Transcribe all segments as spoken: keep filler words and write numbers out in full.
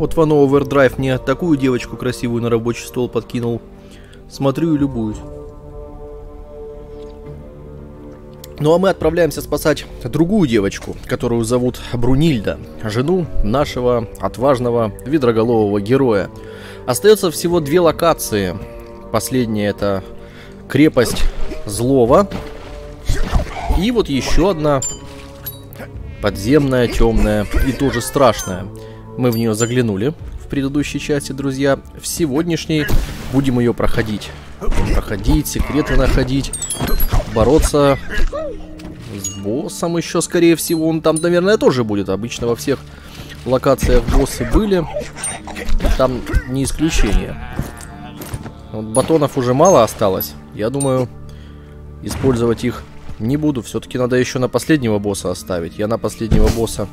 от Ван Овердрайв мне такую девочку красивую на рабочий стол подкинул. Смотрю и любуюсь. Ну а мы отправляемся спасать другую девочку, которую зовут Брунильда, жену нашего отважного ведроголового героя. Остается всего две локации. Последняя — это крепость Злого. И вот еще одна подземная, темная и тоже страшная. Мы в нее заглянули в предыдущей части, друзья. В сегодняшней будем ее проходить. Проходить, секреты находить, бороться с боссом еще, скорее всего. Он там, наверное, тоже будет. Обычно во всех локациях боссы были. Там не исключение. Вот батонов уже мало осталось. Я думаю, использовать их не буду. Все-таки надо еще на последнего босса оставить. Я на последнего босса...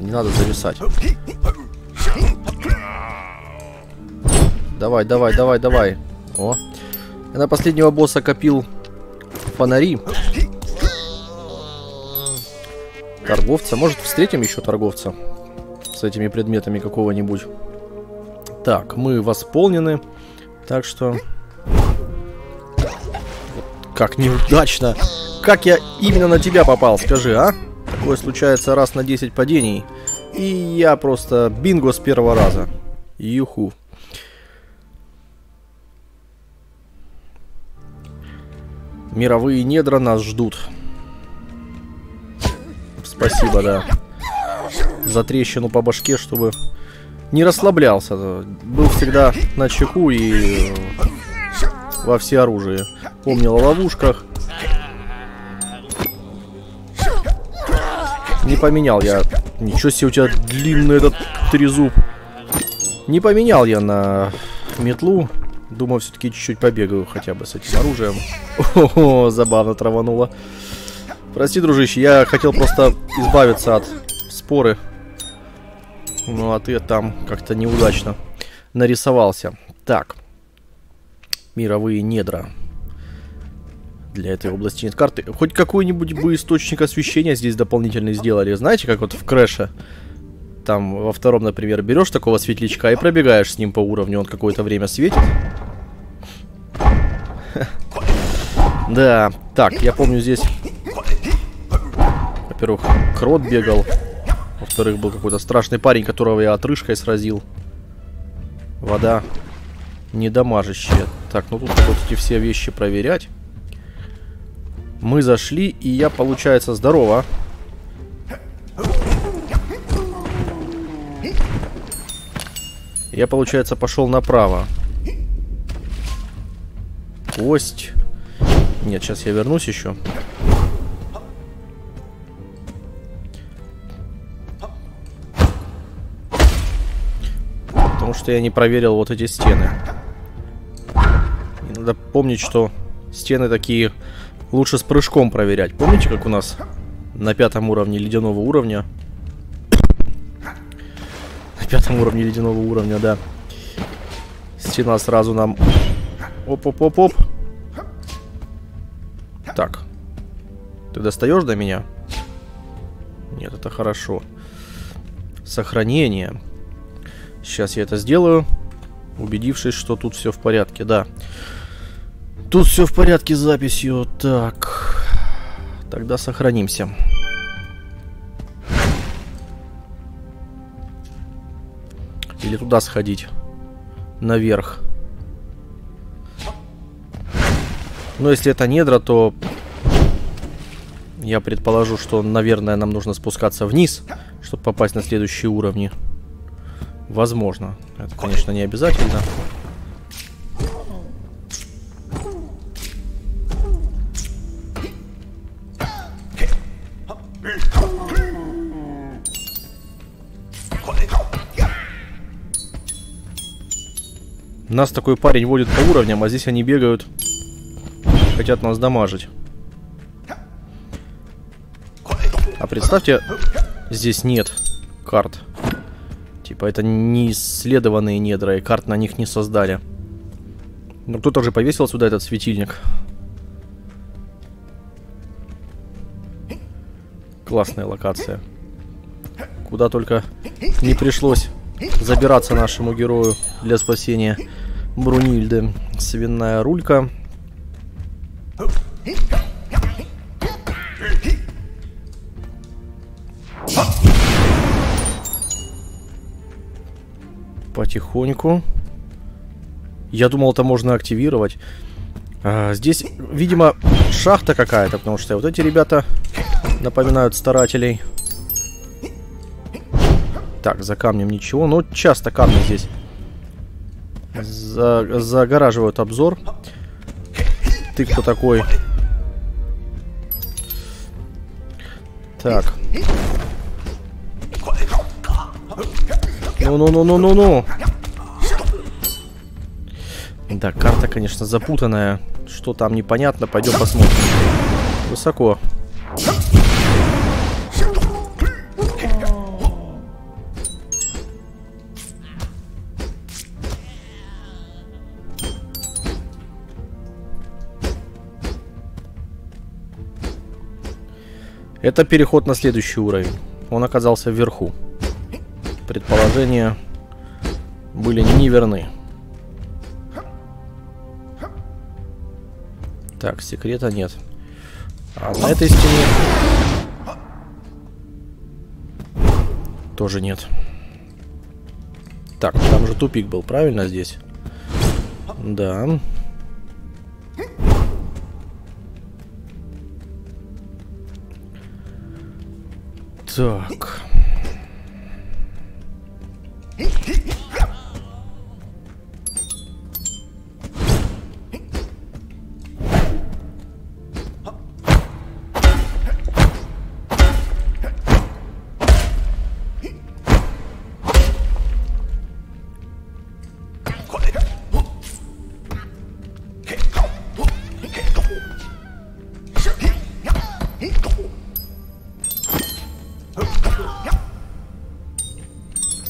Не надо зависать. Давай, давай, давай, давай. О. Я на последнего босса копил фонари. Торговца. Может, встретим еще торговца с этими предметами какого-нибудь. Так, мы восполнены. Так что... Как неудачно. Как я именно на тебя попал, скажи, а? Такое случается раз на десять падений. И я просто бинго с первого раза. Юху. Мировые недра нас ждут. Спасибо, да. За трещину по башке, чтобы не расслаблялся. Был всегда на чеку и во всеоружии. Помнил о ловушках. Не поменял я. Ничего себе, у тебя длинный этот трезуб. Не поменял я на метлу. Думаю, все-таки чуть-чуть побегаю хотя бы с этим оружием. О-о-о, забавно травануло. Прости, дружище, я хотел просто избавиться от споры. Ну, а ты там как-то неудачно нарисовался. Так. Мировые недра. Для этой области нет карты. Хоть какой-нибудь бы источник освещения здесь дополнительный сделали. Знаете, как вот в Крэше? Там во втором, например, берешь такого светлячка и пробегаешь с ним по уровню. Он какое-то время светит. Да, так, я помню здесь... Во-первых, крот бегал. Во-вторых, был какой-то страшный парень, которого я отрыжкой сразил. Вода недамажащая. Так, ну тут вот эти все вещи проверять. Мы зашли, и я, получается, здорово. Я, получается, пошел направо. Кость. Нет, сейчас я вернусь еще. Потому что я не проверил вот эти стены. И надо помнить, что стены такие... Лучше с прыжком проверять. Помните, как у нас на пятом уровне ледяного уровня? На пятом уровне ледяного уровня, да. Стена сразу нам... Оп-оп-оп-оп. Так. Ты достаешь до меня? Нет, это хорошо. Сохранение. Сейчас я это сделаю, убедившись, что тут все в порядке, да. Тут все в порядке с записью. Так. Тогда сохранимся. Или туда сходить. Наверх. Но если это недра, то... Я предположу, что, наверное, нам нужно спускаться вниз, чтобы попасть на следующие уровни. Возможно. Это, конечно, не обязательно. Нас такой парень водит по уровням, а здесь они бегают. Хотят нас дамажить. А представьте, здесь нет карт. Типа это не исследованные недра, и карт на них не создали. Ну кто-то же повесил сюда этот светильник. Классная локация. куда только не пришлось забираться нашему герою для спасения Брунильды. Свиная рулька. Потихоньку. Я думал, это можно активировать. А, здесь, видимо, шахта какая-то, потому что вот эти ребята напоминают старателей. Так, за камнем ничего. Но часто камни здесь за- загораживают обзор. Ты кто такой? Так. Ну-ну-ну-ну-ну-ну. Да, карта, конечно, запутанная. Что там непонятно, пойдем посмотрим. Высоко. Это переход на следующий уровень. Он оказался вверху. Предположения были неверны. Так, секрета нет. А на этой стене тоже нет. Так, там же тупик был, правильно, здесь? Да. Так.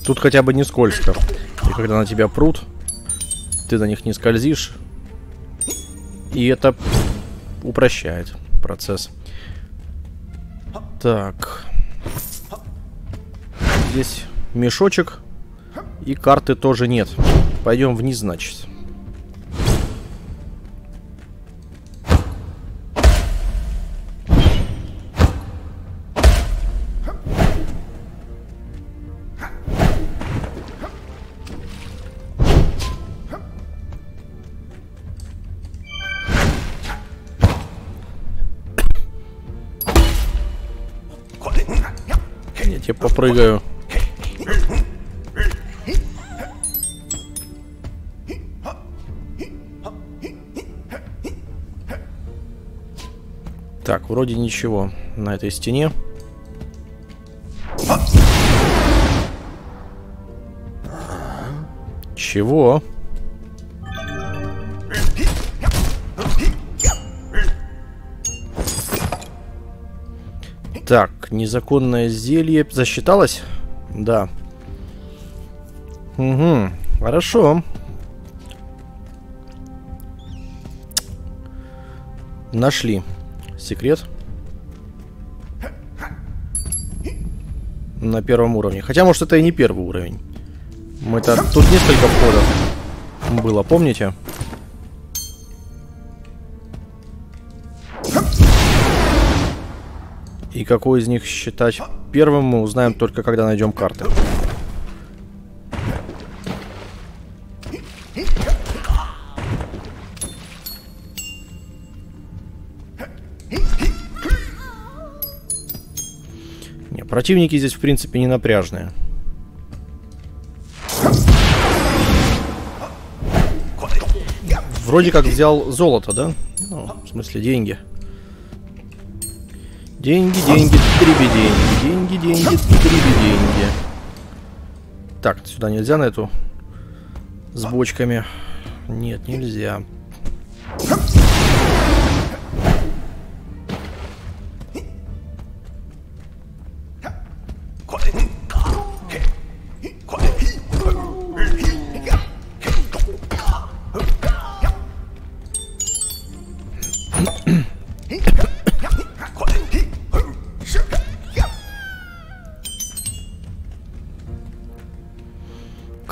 Тут хотя бы не скользко. И когда на тебя прут, ты на них не скользишь. И это упрощает процесс. Так. Здесь мешочек. И карты тоже нет. Пойдем вниз, значит. Я попрыгаю. Так, вроде ничего на этой стене. Чего? Так, незаконное зелье засчиталось? Да. Угу, хорошо. Нашли секрет. На первом уровне. Хотя, может, это и не первый уровень. Мы-то... Тут несколько входов было, помните? И какой из них считать первым, мы узнаем только когда найдем карты. Не, противники здесь в принципе не напряжные. Вроде как взял золото, да? Ну, в смысле деньги. Деньги, деньги, триби деньги, деньги, деньги, триби деньги. Так, сюда нельзя, на эту с бочками. Нет, нельзя.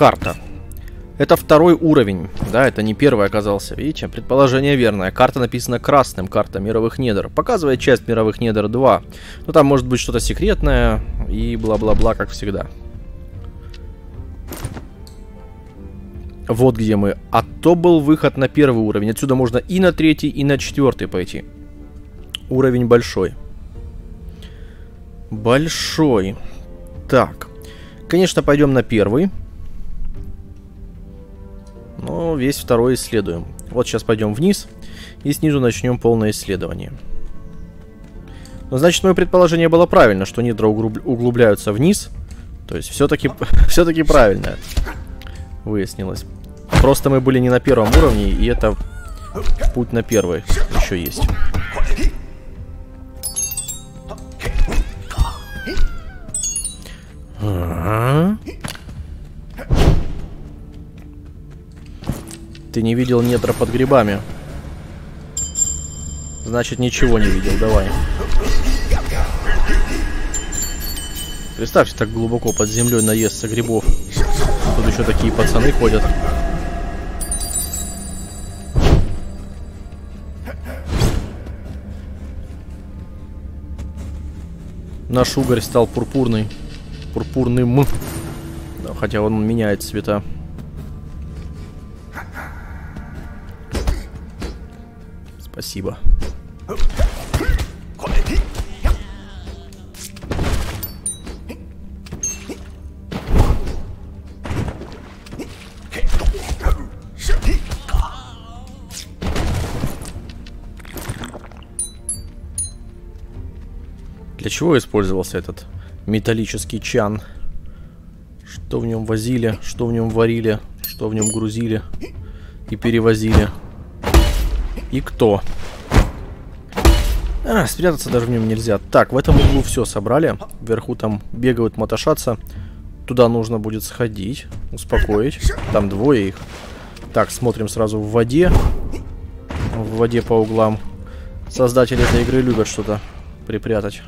карта. Это второй уровень, да, это не первый оказался, видите, предположение верное. Карта написана красным, карта мировых недр, показывает часть мировых недр два. Но там может быть что-то секретное и бла-бла-бла, как всегда. Вот где мы. А то был выход на первый уровень. Отсюда можно и на третий, и на четвертый пойти. Уровень большой. Большой. Так. Конечно, пойдем на первый. Но весь второй исследуем. Вот сейчас пойдем вниз. И снизу начнем полное исследование. Ну, значит, мое предположение было правильно, что недра углубляются вниз. То есть все-таки все-таки правильно выяснилось. Просто мы были не на первом уровне, и это путь на первый еще есть. А-а-а. Ты не видел недра под грибами. Значит, ничего не видел. Давай. Представьте, так глубоко под землей наестся грибов. Тут еще такие пацаны ходят. Наш угорь стал пурпурный. Пурпурным. Хотя он меняет цвета. Спасибо. Для чего использовался этот металлический чан? Что в нем возили, что в нем варили, что в нем грузили и перевозили? И кто? А, спрятаться даже в нем нельзя. Так, в этом углу все собрали. Вверху там бегают, мотошатся. Туда нужно будет сходить, успокоить. Там двое их. Так, смотрим сразу в воде. В воде по углам. Создатели этой игры любят что-то припрятать.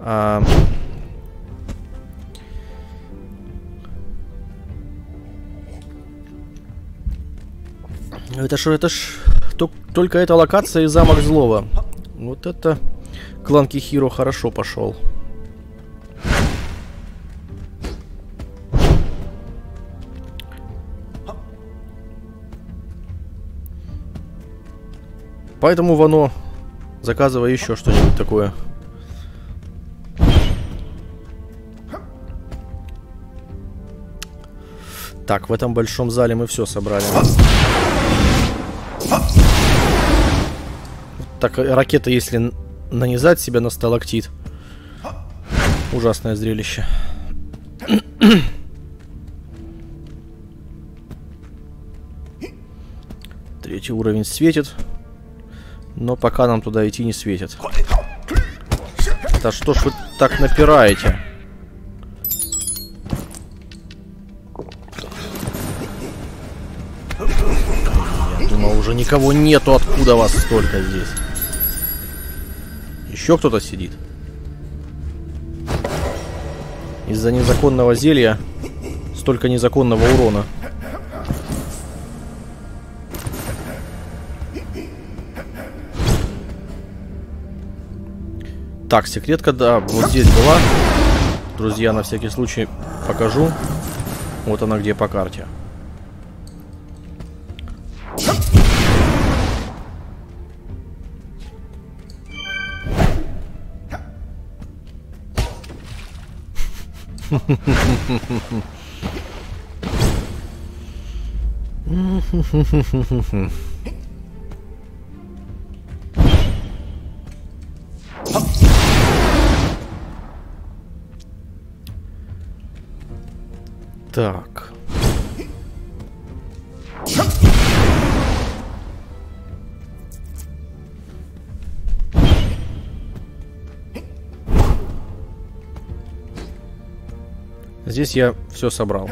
А... Это ж, это ж... Только эта локация и замок злого. Вот это... Clunky Hero хорошо пошел. Поэтому, Вано, заказывай еще что-нибудь такое. Так, в этом большом зале мы все собрали. Так, ракета, если нанизать себя на сталактит. Ужасное зрелище. Третий уровень светит. Но пока нам туда идти не светит. Да что ж вы так напираете? Я думал, уже никого нету. Откуда вас столько здесь? Еще кто-то сидит. Из-за незаконного зелья столько незаконного урона. Так, секретка, да, вот здесь была. Друзья, на всякий случай покажу. Вот она где по карте. Так. Здесь я все собрал.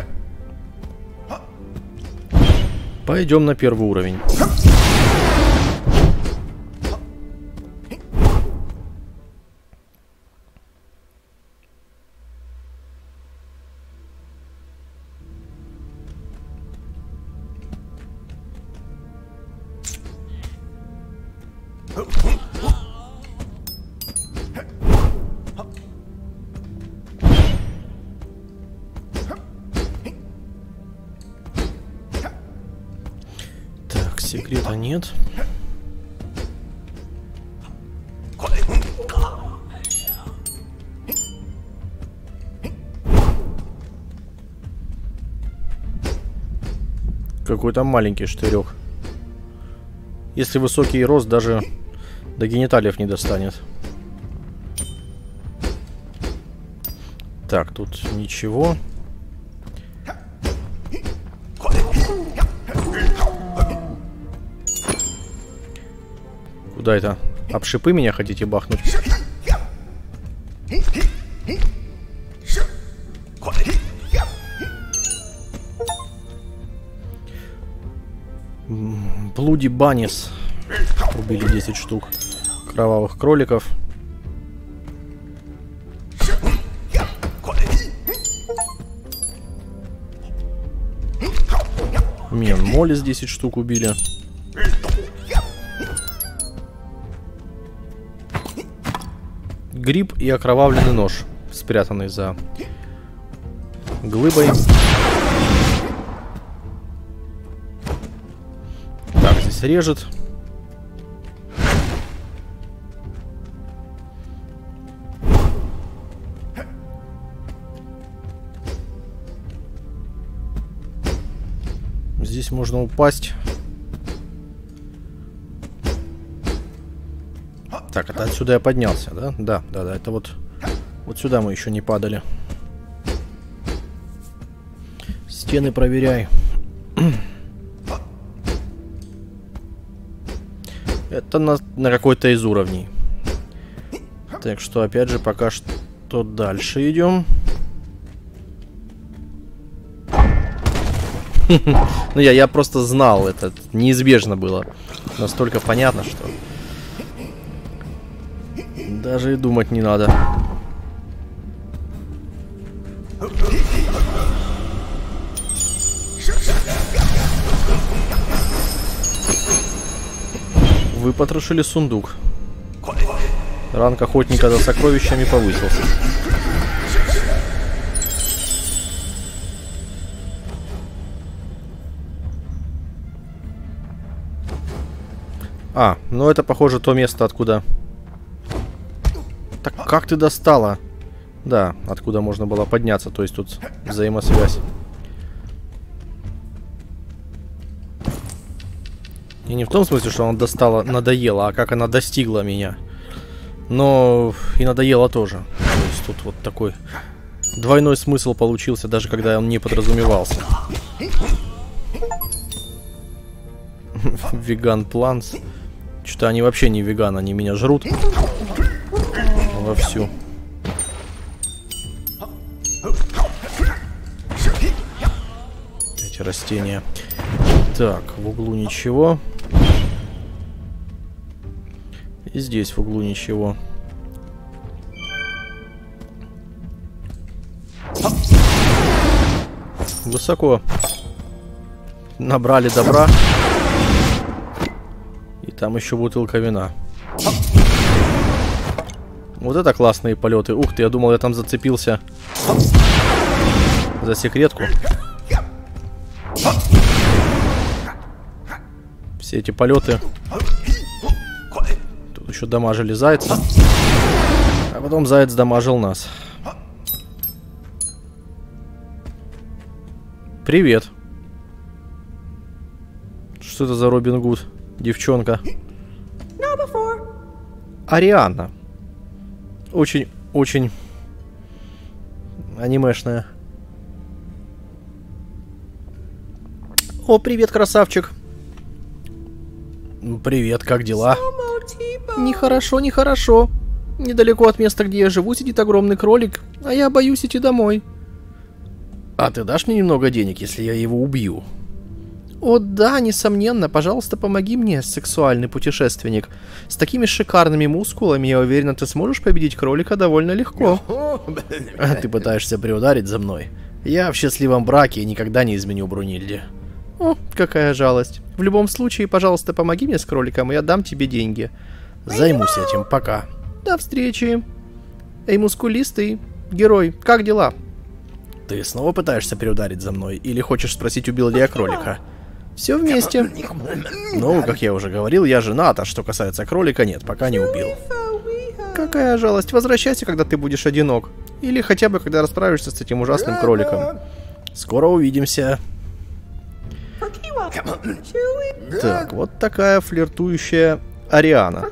Пойдем на первый уровень. Так, секрета нет. Какой-то маленький штырек. Если высокий рост, даже до гениталиев не достанет. Так, тут ничего. Куда это? Об шипы меня хотите бахнуть? Блуди Баннис. Убили десять штук кровавых кроликов. Мен Моллис десять штук убили. Гриб и окровавленный нож, спрятанный за глыбой. Так, здесь режет. Здесь можно упасть. Так, это отсюда я поднялся, да? Да, да, да, это вот... Вот сюда мы еще не падали. Стены проверяй. Это на, на какой-то из уровней. Так что, опять же, пока что дальше идем. Ну, я, я просто знал это. Неизбежно было. Настолько понятно, что... Даже и думать не надо. Вы потрошили сундук. Ранг охотника за сокровищами повысился. А, ну это похоже то место, откуда... Так как ты достала? Да, откуда можно было подняться, то есть тут взаимосвязь. И не в том смысле, что она достала, надоела, а как она достигла меня. Но и надоела тоже. То есть тут вот такой двойной смысл получился, даже когда он не подразумевался. Веган Планс. Что-то они вообще не веган, они меня жрут. Вовсю. Эти растения. Так, в углу ничего. И здесь в углу ничего. Высоко. Набрали добра. И там еще бутылка вина. Вот это классные полеты. Ух ты, я думал, я там зацепился за секретку. Все эти полеты. Тут еще дамажили зайца. А потом заяц дамажил нас. Привет. Что это за Робин Гуд? Девчонка. Ариана. Очень-очень анимешная. О, привет, красавчик. Привет, как дела? Нехорошо, нехорошо. Недалеко от места, где я живу, сидит огромный кролик, а я боюсь идти домой. А ты дашь мне немного денег, если я его убью? О да, несомненно, пожалуйста, помоги мне, сексуальный путешественник. С такими шикарными мускулами, я уверена, ты сможешь победить кролика довольно легко. А ты пытаешься приударить за мной. Я в счастливом браке и никогда не изменю Брунильде. О, какая жалость. В любом случае, пожалуйста, помоги мне с кроликом, и я дам тебе деньги. Займусь этим, пока. До встречи. Эй, мускулистый герой, как дела? Ты снова пытаешься переударить за мной? Или хочешь спросить, убил ли я кролика? Все вместе. Ну, как я уже говорил, я женат, а что касается кролика, нет, пока не убил. Какая жалость. Возвращайся, когда ты будешь одинок. Или хотя бы, когда расправишься с этим ужасным кроликом. Скоро увидимся. Так, вот такая флиртующая Ариана.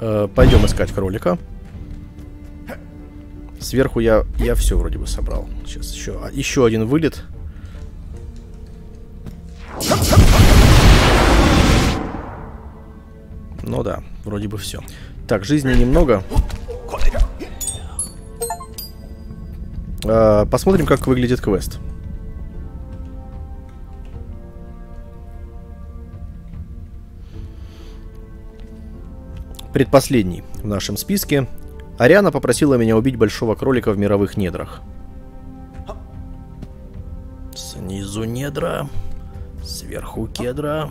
Э, пойдем искать кролика. Сверху я, я все вроде бы собрал. Сейчас еще, еще один вылет. Ну да, вроде бы все. Так, жизни немного. Э, посмотрим, как выглядит квест. Предпоследний в нашем списке. Ариана попросила меня убить большого кролика в мировых недрах. Снизу недра, сверху кедра,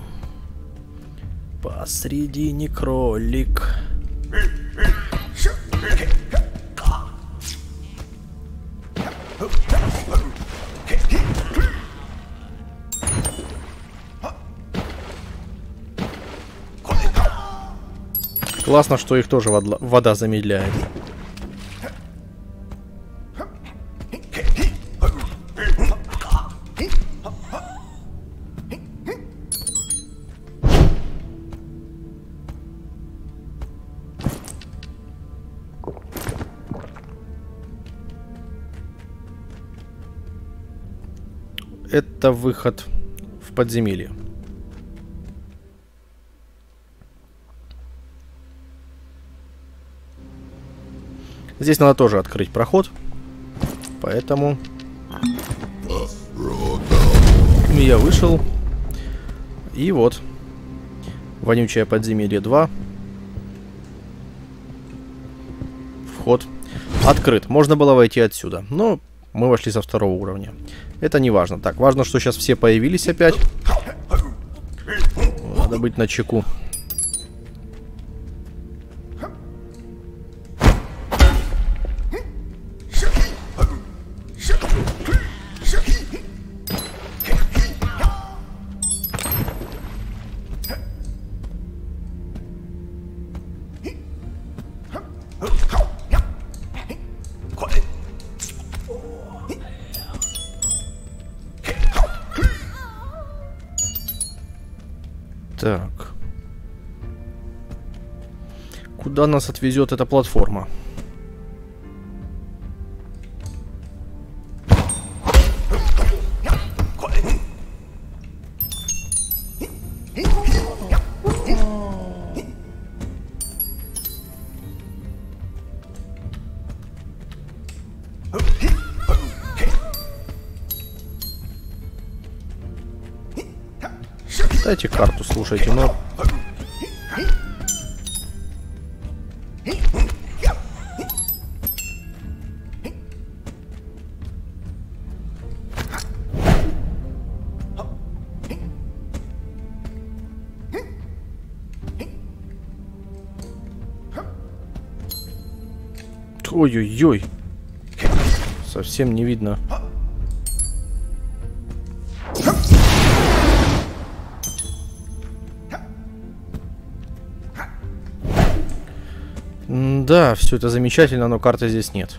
посредине кролик. Классно, что их тоже вода замедляет. Это выход в подземелье. Здесь надо тоже открыть проход, поэтому я вышел, и вот, вонючее подземелье два, вход открыт, можно было войти отсюда, но мы вошли со второго уровня, это не важно. Так, важно, что сейчас все появились опять, надо быть начеку. Так. Куда нас отвезет эта платформа? Дайте карту, слушайте, но... Ой-ой-ой, совсем не видно. Да, все это замечательно, но карты здесь нет.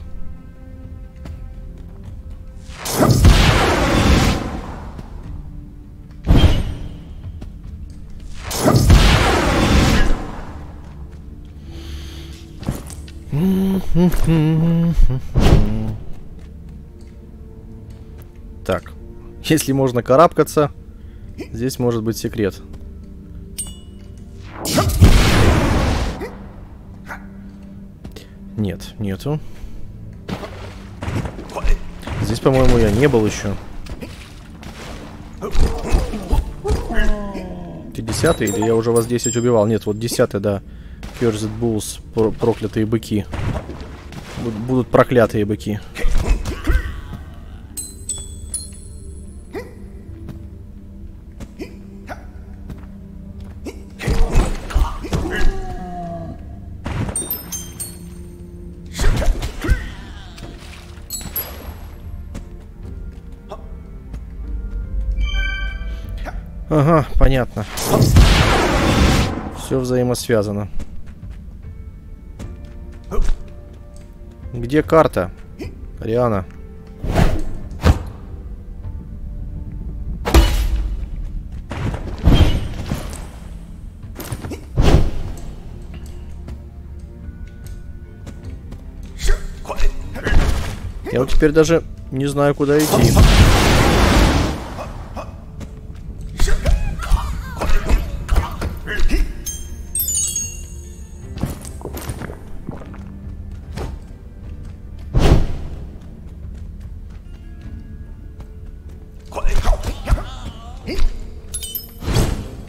Так, если можно карабкаться, здесь может быть секрет. Нет, нету. Здесь, по-моему, я не был еще. Ты десятый или я уже вас десять убивал? Нет, вот десятый, да. Cursed Bulls, проклятые быки. Будут проклятые быки. Ага, понятно. Все взаимосвязано. Где карта? Ариана. Я вот теперь даже не знаю, куда идти.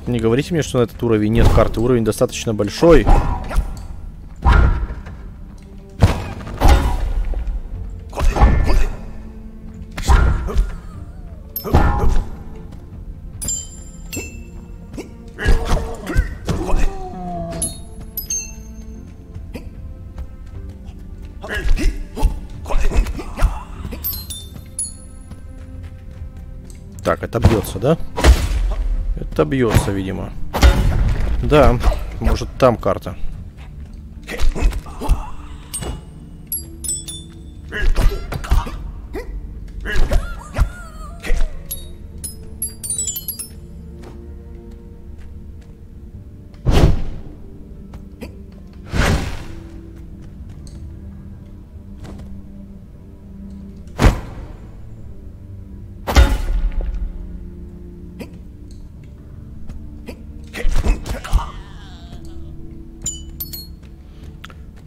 Не говорите мне, что на этот уровень нет карты. Уровень достаточно большой. Так, это бьется, да? Это бьется, видимо. Да, может там карта.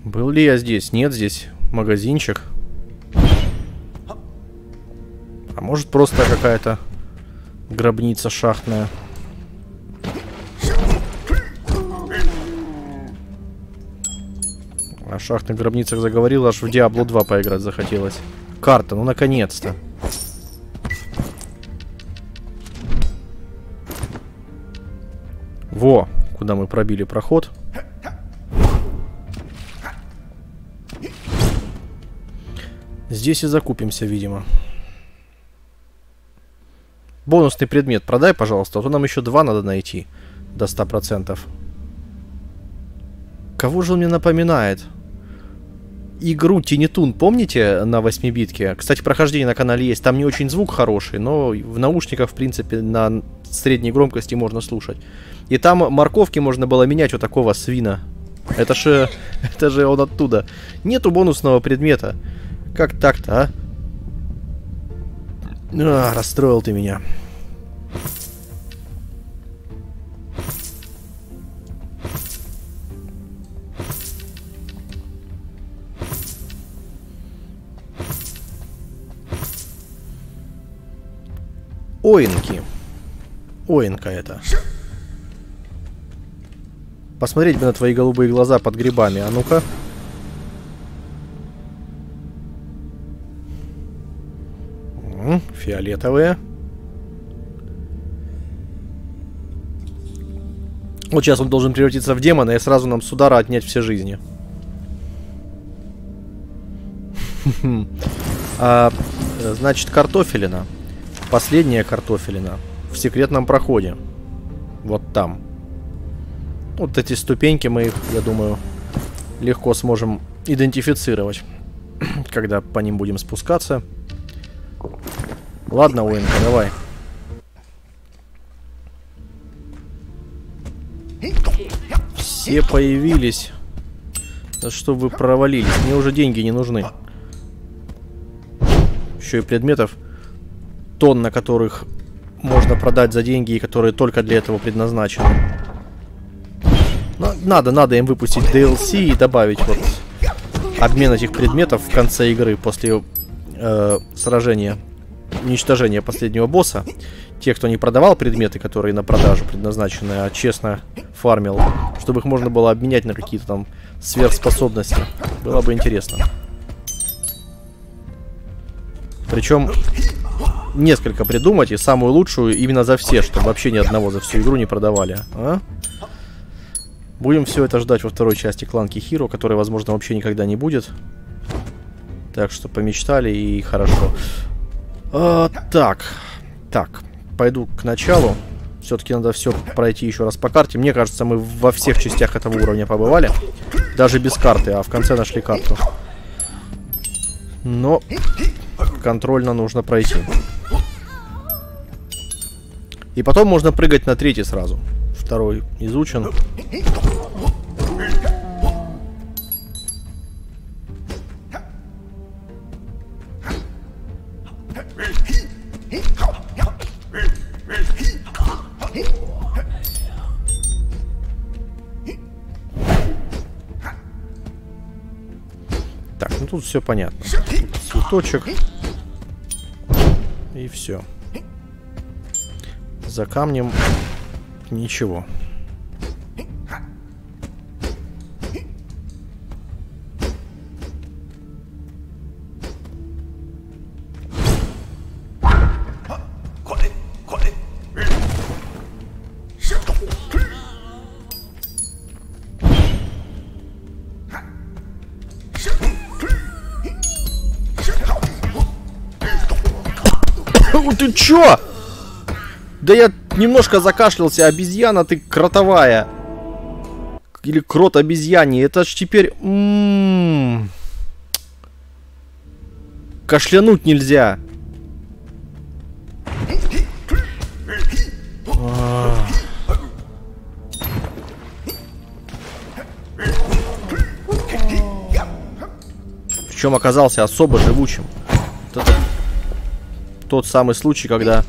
Был ли я здесь? Нет, здесь магазинчик. А может просто какая-то гробница шахтная. О шахтных гробницах заговорил, аж в Диабло два поиграть захотелось. Карта, ну наконец-то. Во, куда мы пробили проход. Здесь и закупимся, видимо. Бонусный предмет продай, пожалуйста, а то нам еще два надо найти до ста процентов. Кого же он мне напоминает? Игру Теннитун, помните, на восьмибитке? Кстати, прохождение на канале есть. Там не очень звук хороший, но в наушниках, в принципе, на средней громкости можно слушать. И там морковки можно было менять у такого свина. Это же, это же он оттуда. Нету бонусного предмета. Как так-то, а? А, расстроил ты меня. Оинки. Оинка это. Посмотреть бы на твои голубые глаза под грибами, а ну-ка. Фиолетовые. Вот сейчас он должен превратиться в демона и сразу нам с удара отнять все жизни. а, значит, картофелина. Последняя картофелина. В секретном проходе. Вот там. Вот эти ступеньки мы их, я думаю, легко сможем идентифицировать, когда по ним будем спускаться. Ладно, Уинка, давай. Все появились. Да что вы провалились? Мне уже деньги не нужны. Еще и предметов тонна, которых можно продать за деньги и которые только для этого предназначены. Но надо, надо им выпустить ди эл си и добавить вот обмен этих предметов в конце игры после э, сражения. Уничтожение последнего босса. Те, кто не продавал предметы, которые на продажу предназначены, а честно фармил, чтобы их можно было обменять на какие-то там сверхспособности. Было бы интересно. Причем несколько придумать и самую лучшую именно за все, чтобы вообще ни одного за всю игру не продавали. А? Будем все это ждать во второй части Clunky Hero, которая, возможно, вообще никогда не будет. Так что помечтали и хорошо. А, так, так, пойду к началу. Все-таки надо все пройти еще раз по карте. Мне кажется, мы во всех частях этого уровня побывали. Даже без карты, а в конце нашли карту. Но контрольно нужно пройти. И потом можно прыгать на третий сразу. Второй изучен. Так, ну тут все понятно. Тут цветочек. И все. За камнем ничего. Ты чё? Да я немножко закашлялся. Обезьяна ты кротовая. Или крот обезьяний. Это ж теперь... М-м-м. Кашлянуть нельзя. Причем оказался особо живучим. Тот самый случай, когда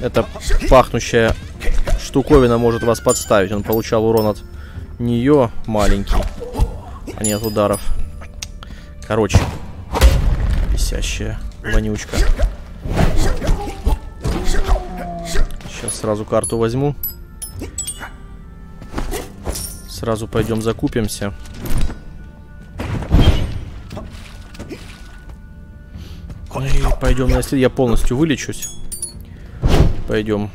эта пахнущая штуковина может вас подставить. Он получал урон от нее маленький, а не от ударов. Короче, висящая вонючка. Сейчас сразу карту возьму. Сразу пойдем закупимся. Пойдем на след, я полностью вылечусь. Пойдем.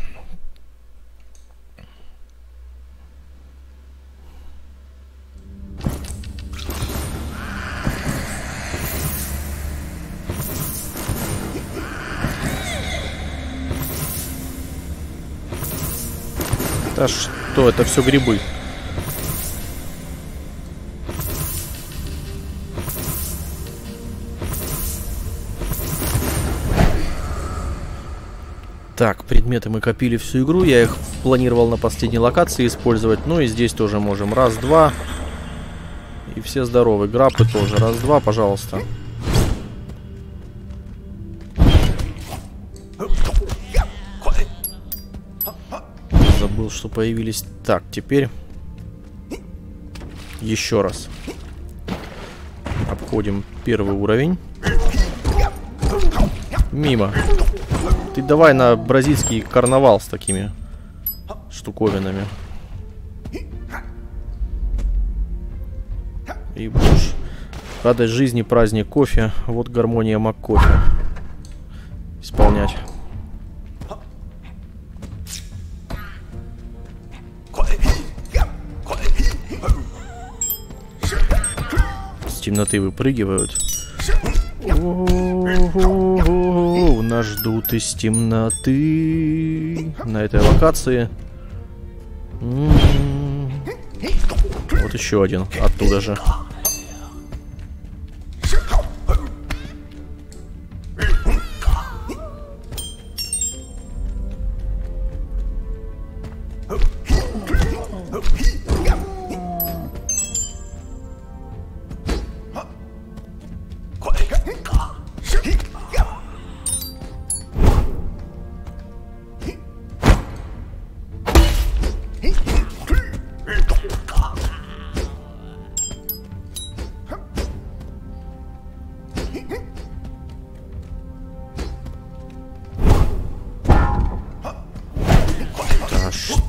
Да что, это все грибы. Так, предметы мы копили всю игру. Я их планировал на последней локации использовать. Ну и здесь тоже можем. Раз, два. И все здоровы. Грабы тоже. Раз, два, пожалуйста. Забыл, что появились. Так, теперь еще раз. Обходим первый уровень. Мимо. Ты давай на бразильский карнавал с такими штуковинами. И будешь. Радость жизни, праздник кофе. Вот гармония Маккофе. Исполнять. С темноты выпрыгивают. О-о-о-о-о-о-о. Нас ждут из темноты на этой локации. М-м-м. Вот еще один оттуда же.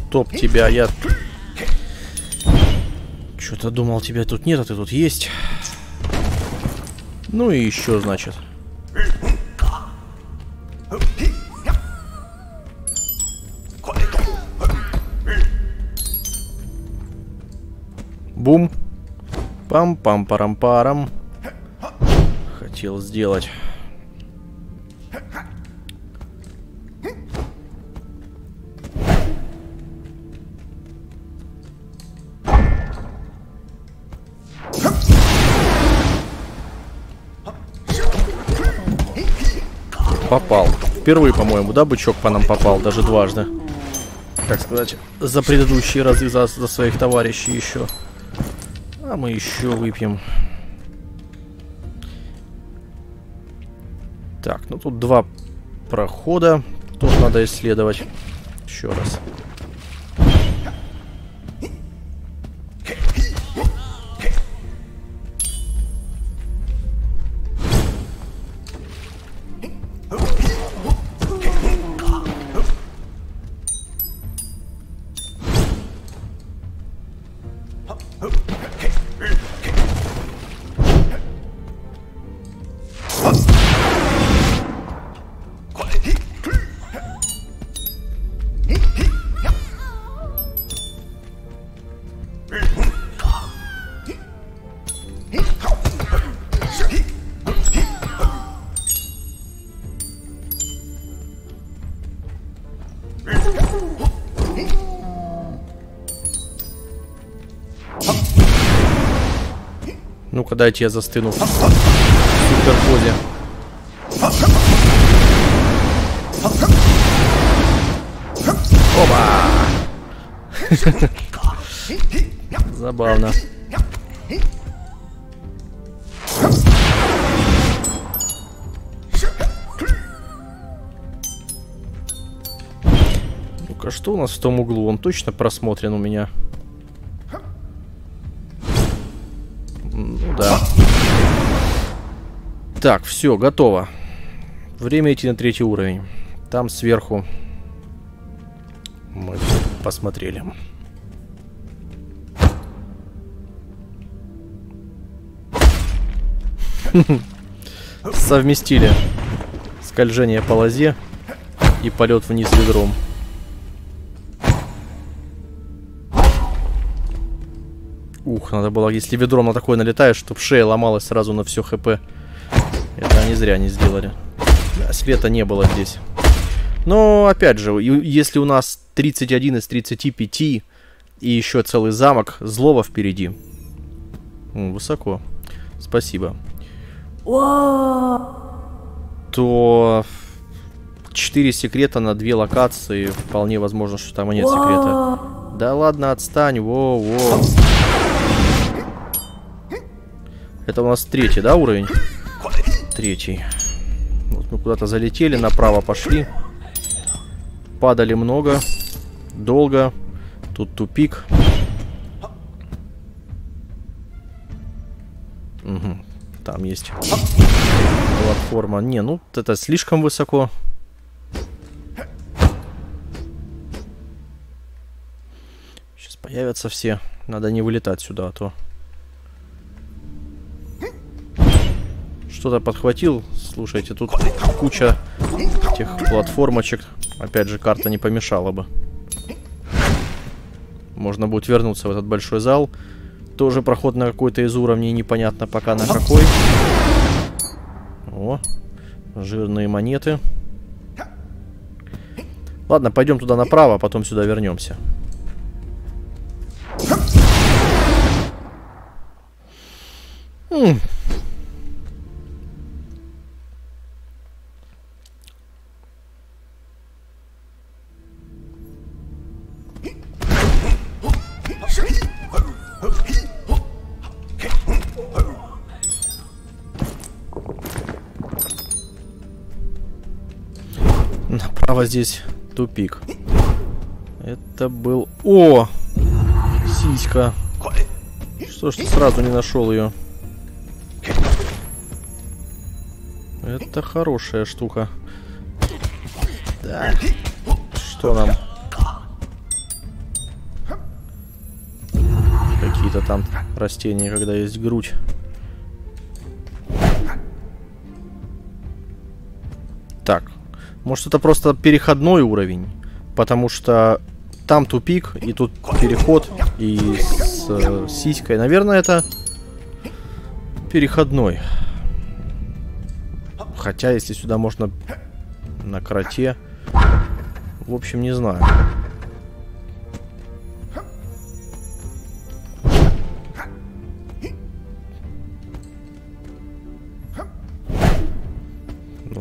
Чтоб тебя, я что-то думал, тебя тут нет, а ты тут есть. Ну и еще, значит. Бум. Пам-пам-парам-парам. Хотел сделать. попал. Впервые, по-моему, да, бычок по нам попал, даже дважды. Так сказать, за предыдущие разы, за, за своих товарищей еще. А мы еще выпьем. Так, ну тут два прохода. Тут надо исследовать. Еще раз. Ну-ка, дайте я застыну в суперходе. Опа! Забавно. Ну-ка, что у нас в том углу? Он точно просмотрен у меня. Да. Так, все, готово. Время идти на третий уровень. Там сверху мы посмотрели. Совместили скольжение по лозе и полет вниз ведром. Ух, надо было, если ведром на такое налетаешь, чтоб шея ломалась сразу на все хп. Это они зря не сделали. Света не было здесь. Но, опять же, если у нас тридцать один из тридцати пяти и еще целый замок, злого впереди. М, высоко. Спасибо. То четыре секрета на две локации. Вполне возможно, что там и нет секрета. Да ладно, отстань. Воу-воу. Это у нас третий, да, уровень? Третий. Вот мы куда-то залетели, направо пошли. Падали много, долго. Тут тупик. Угу. Там есть платформа. Не, ну это слишком высоко. Сейчас появятся все. Надо не вылетать сюда, а то... Что-то подхватил. Слушайте, тут куча этих платформочек. Опять же, карта не помешала бы. Можно будет вернуться в этот большой зал. Тоже проход на какой-то из уровней. Непонятно пока на какой. О, жирные монеты. Ладно, пойдем туда направо, а потом сюда вернемся. Ммм. Направо здесь тупик. Это был... О! Сиська. Что ж ты сразу не нашел ее? Это хорошая штука. Да. Что нам? Какие-то там растения, когда есть грудь. Так. Может, это просто переходной уровень, потому что там тупик, и тут переход, и с э, сиськой. Наверное, это переходной. Хотя, если сюда можно на кроте, в общем, не знаю.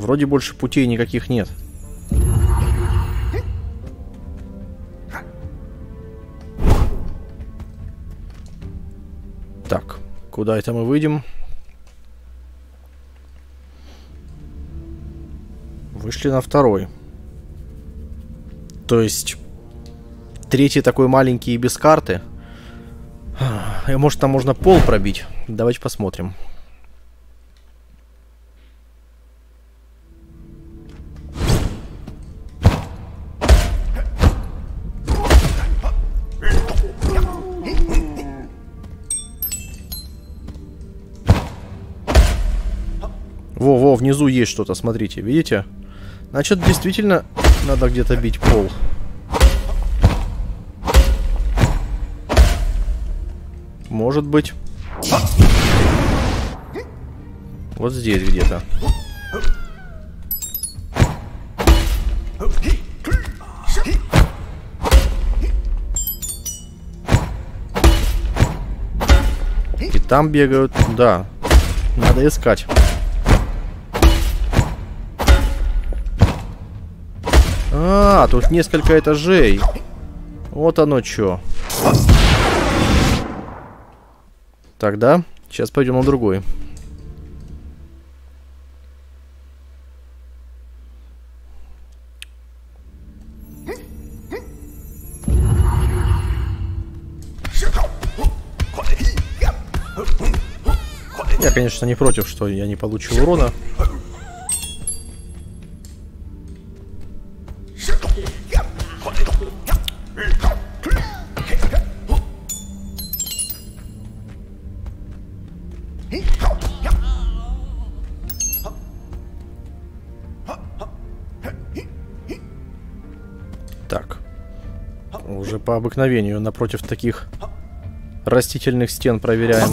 вроде больше путей никаких нет. Так, куда это мы выйдем? Вышли на второй. То есть третий такой маленький и без карты. И может, там можно пол пробить? Давайте посмотрим. Во-во, внизу есть что-то, смотрите, видите? Значит, действительно, надо где-то бить пол. Может быть. Вот здесь где-то. И там бегают, да. Надо искать. А, тут несколько этажей. Вот оно чё. Тогда сейчас пойдем на другой. Я, конечно, не против, что я не получил урона. По обыкновению напротив таких растительных стен проверяем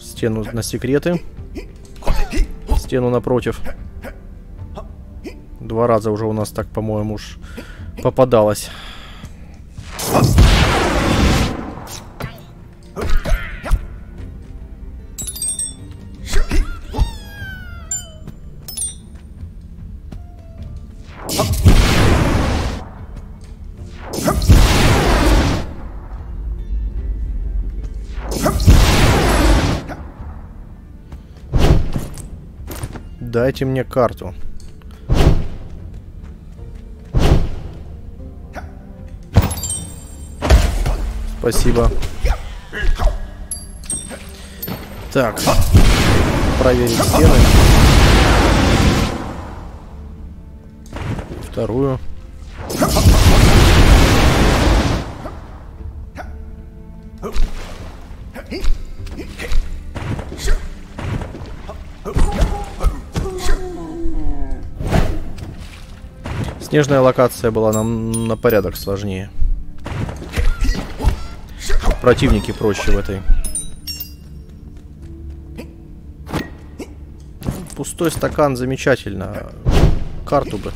стену на секреты, стену напротив. Два раза уже у нас так, по-моему, уж попадалось. Дайте мне карту. Спасибо. Так. Проверить стены. Вторую. Снежная локация была нам на порядок сложнее. Противники проще в этой. Пустой стакан, замечательно. Карту бы.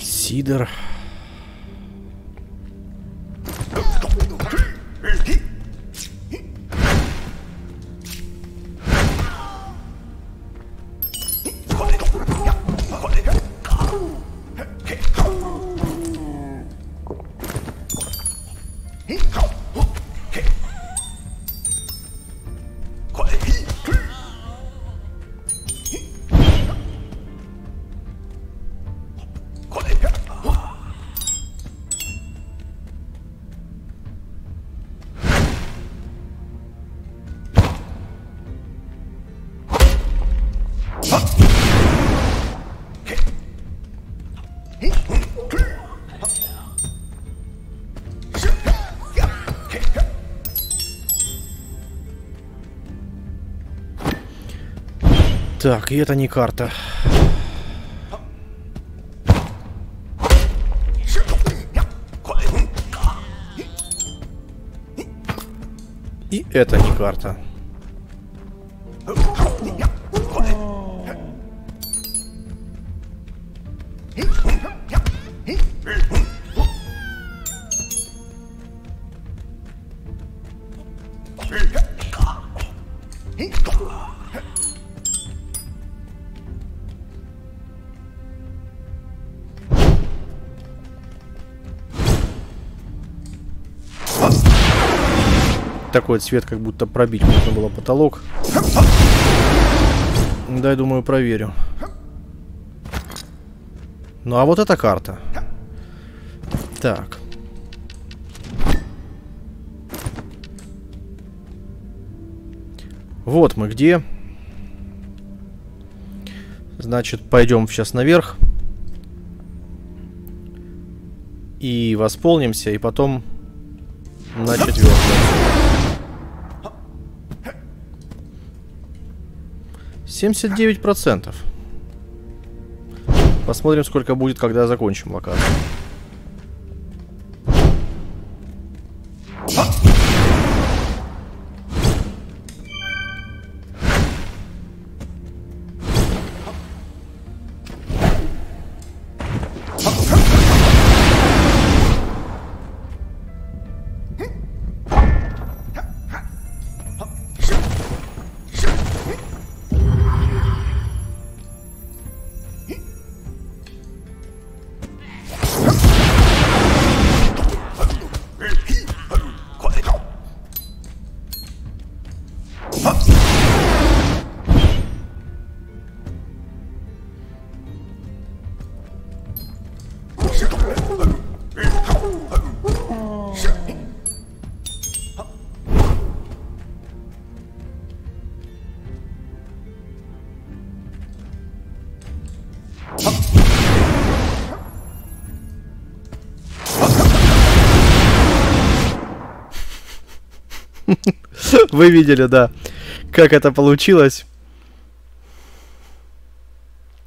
Сидор. Так, и это не карта. И это не карта. Такой цвет, как будто пробить можно было потолок. Да, я думаю, проверю. Ну а вот эта карта. Так. Вот мы где. Значит, пойдем сейчас наверх. И восполнимся, и потом на четвертую. семьдесят девять процентов. Посмотрим, сколько будет, когда закончим локацию. Вы видели, да, как это получилось.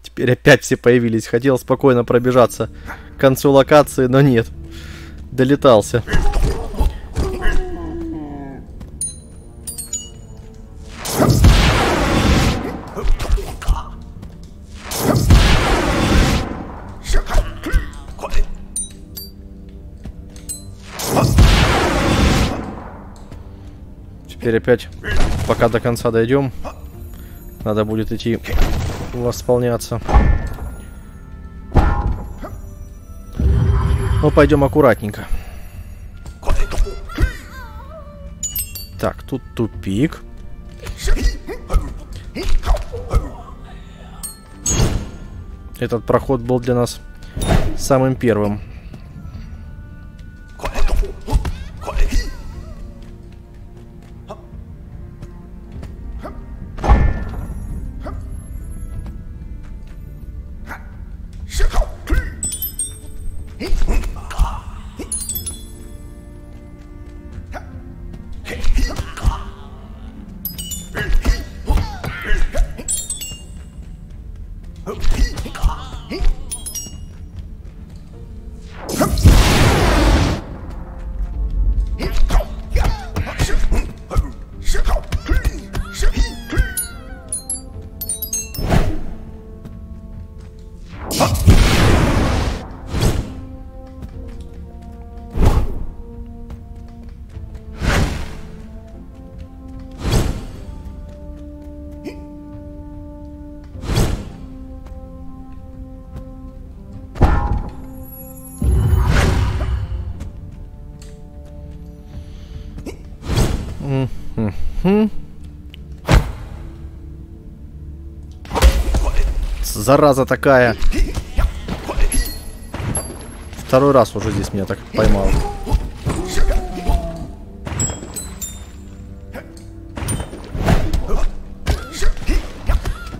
Теперь опять все появились. Хотел спокойно пробежаться к концу локации, но нет. Долетался. Теперь опять, пока до конца дойдем, надо будет идти восполняться. Ну, пойдем аккуратненько. Так, тут тупик. Этот проход был для нас самым первым. Зараза такая. Второй раз уже здесь меня так поймал.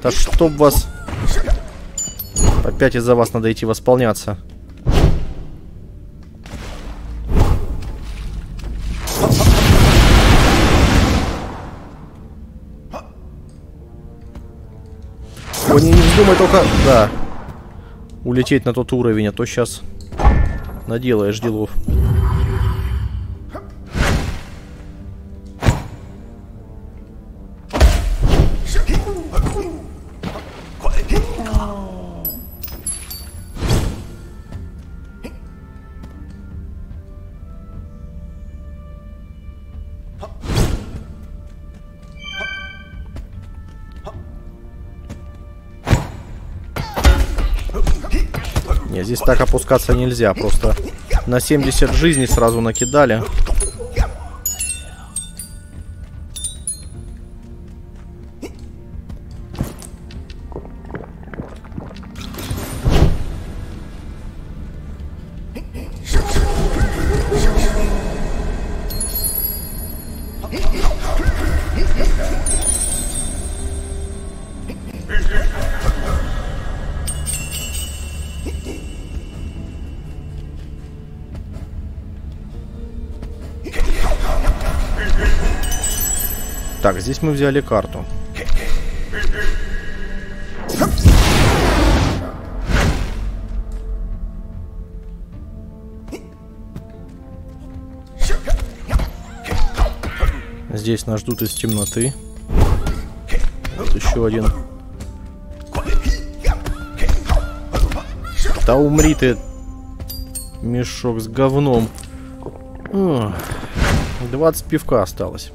Да чтоб вас... Опять из-за вас надо идти восполняться. пусть думает только... Да. Улететь на тот уровень, а то сейчас наделаешь делов. Здесь так опускаться нельзя, просто на семьдесят жизней сразу накидали. Так, здесь мы взяли карту. Здесь нас ждут из темноты. Вот еще один. Да умри ты, мешок с говном. двадцать пивка осталось.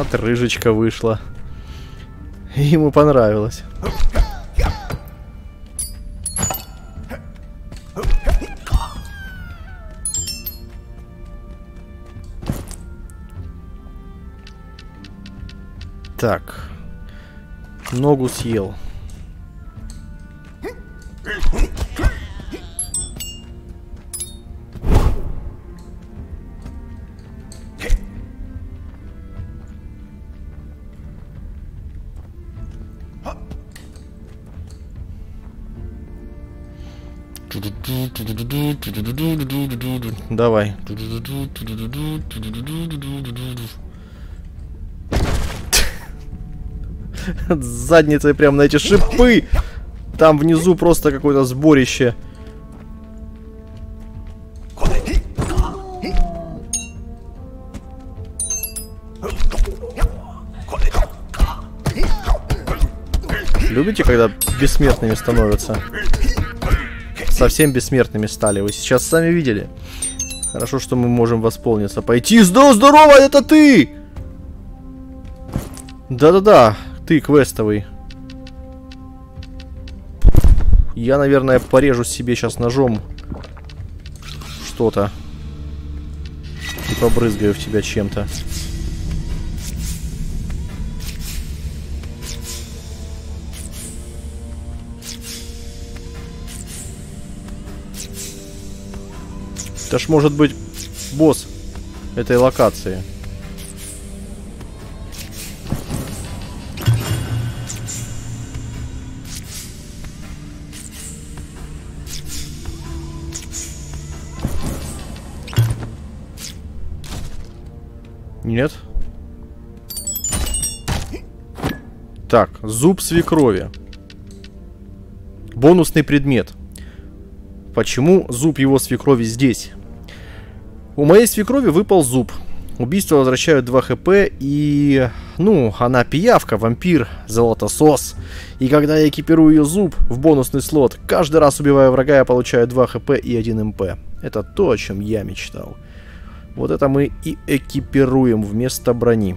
Отрыжечка вышла. Ему понравилось. Так. Ногу съел. Давай. С задницей прям на эти шипы. Там внизу просто какое-то сборище. Любите, когда бессмертными становятся? Совсем бессмертными стали. Вы сейчас сами видели. Хорошо, что мы можем восполниться. Пойти. Здорово, здорово, это ты! Да-да-да, ты квестовый. Я, наверное, порежу себе сейчас ножом что-то. И побрызгаю в тебя чем-то. Это ж может быть босс этой локации. Нет? Так, зуб свекрови. Бонусный предмет. Почему зуб его свекрови здесь? У моей свекрови выпал зуб. Убийство возвращают два хэ пэ и... Ну, она пиявка, вампир, золотосос. И когда я экипирую ее зуб в бонусный слот, каждый раз убивая врага, я получаю два хэ пэ и один эм пэ. Это то, о чем я мечтал. Вот это мы и экипируем вместо брони.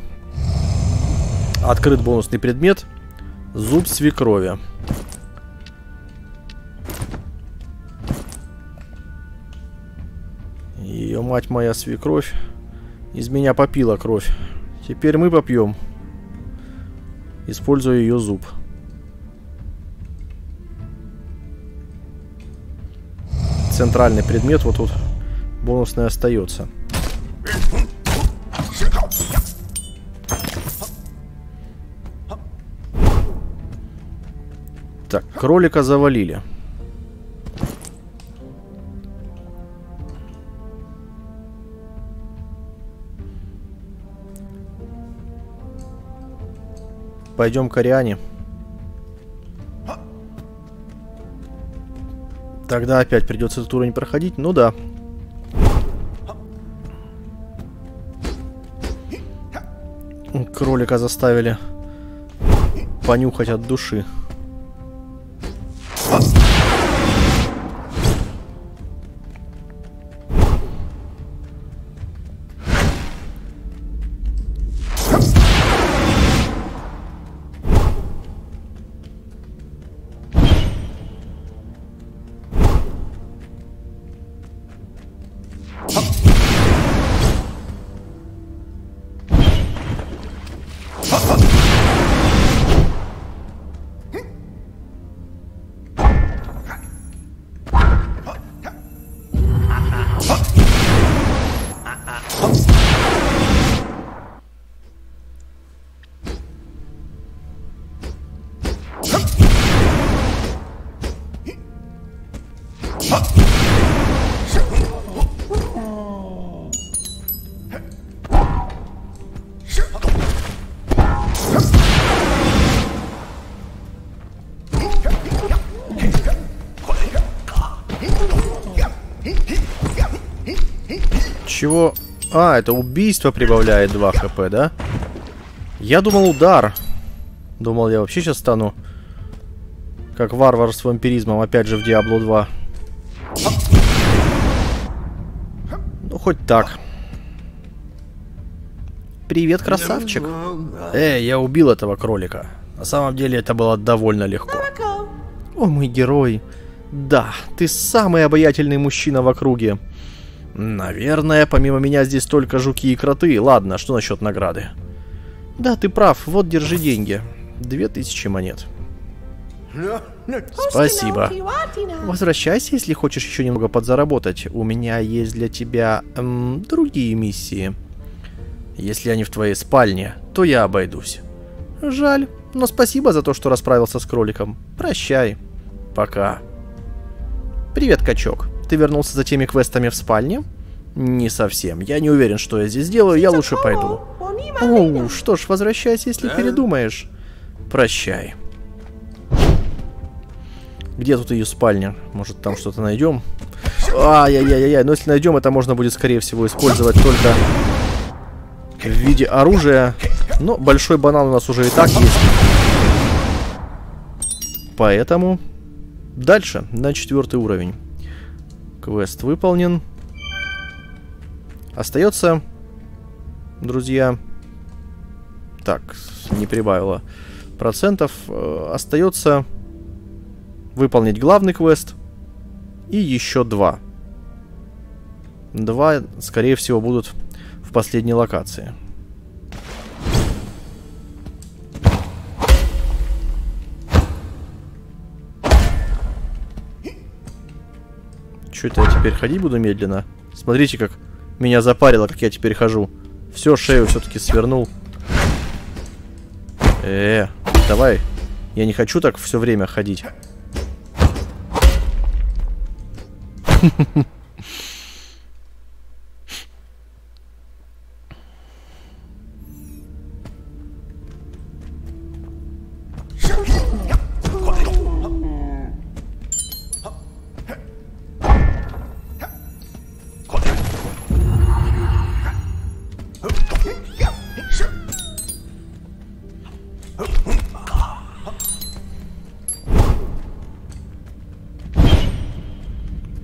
Открыт бонусный предмет. Зуб свекрови. Ее мать моя свекровь. Из меня попила кровь. Теперь мы попьем. Используя ее зуб. Центральный предмет вот тут. Бонусный остается. Так, кролика завалили. Пойдем к Ариане. Тогда опять придется этот уровень проходить. Ну да. Кролика заставили понюхать от души. Чего? А, это убийство прибавляет два хэ пэ, да? Я думал удар. Думал, я вообще сейчас стану как варвар с вампиризмом, опять же в Диабло два. Ну, хоть так. Привет, красавчик. Эй, я убил этого кролика. На самом деле это было довольно легко. О, мой герой. Да, ты самый обаятельный мужчина в округе. Наверное, помимо меня здесь только жуки и кроты. Ладно, что насчет награды? Да, ты прав. Вот, держи деньги. Две тысячи монет. Спасибо. Возвращайся, если хочешь еще немного подзаработать. У меня есть для тебя эм, другие миссии. Если они в твоей спальне, то я обойдусь. Жаль, но спасибо за то, что расправился с кроликом. Прощай. Пока. Привет, качок. Ты вернулся за теми квестами в спальне? Не совсем. Я не уверен, что я здесь делаю. Я лучше пойду. Оу, что ж, возвращайся, если передумаешь. Прощай. Где тут ее спальня? Может, там что-то найдем? Ай-яй-яй-яй. Но если найдем, это можно будет, скорее всего, использовать только в виде оружия. Но большой банан у нас уже и так есть. Поэтому дальше, на четвертый уровень. Квест выполнен. Остается, друзья, так, не прибавило процентов. Остается выполнить главный квест и еще два. Два, скорее всего, будут в последней локации. Что-то я теперь ходить буду медленно. Смотрите, как меня запарило, как я теперь хожу. Все, шею все-таки свернул. Э, давай. Я не хочу так все время ходить.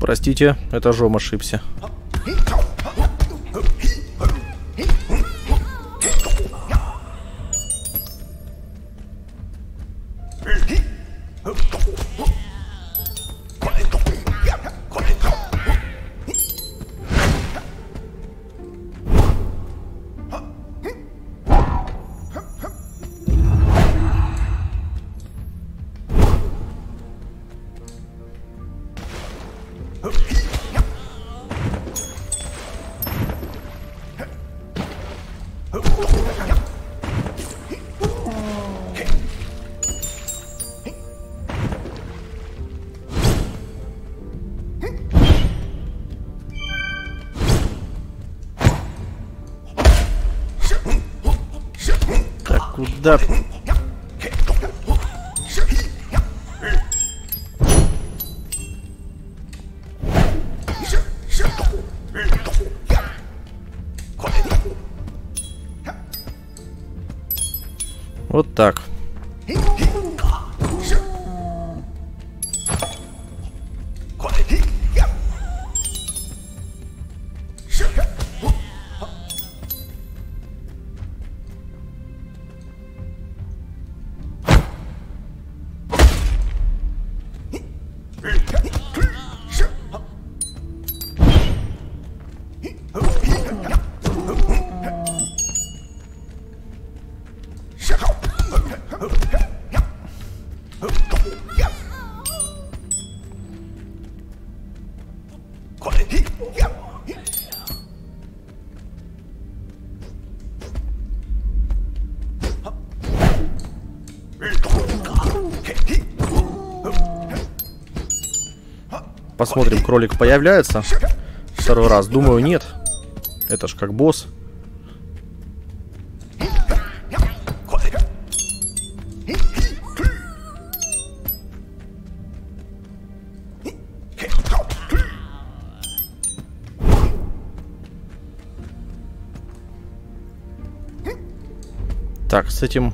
Простите, этажом ошибся. Да. Вот так. Посмотрим, кролик появляется второй раз. Думаю, нет. Это ж как босс. Так, с этим...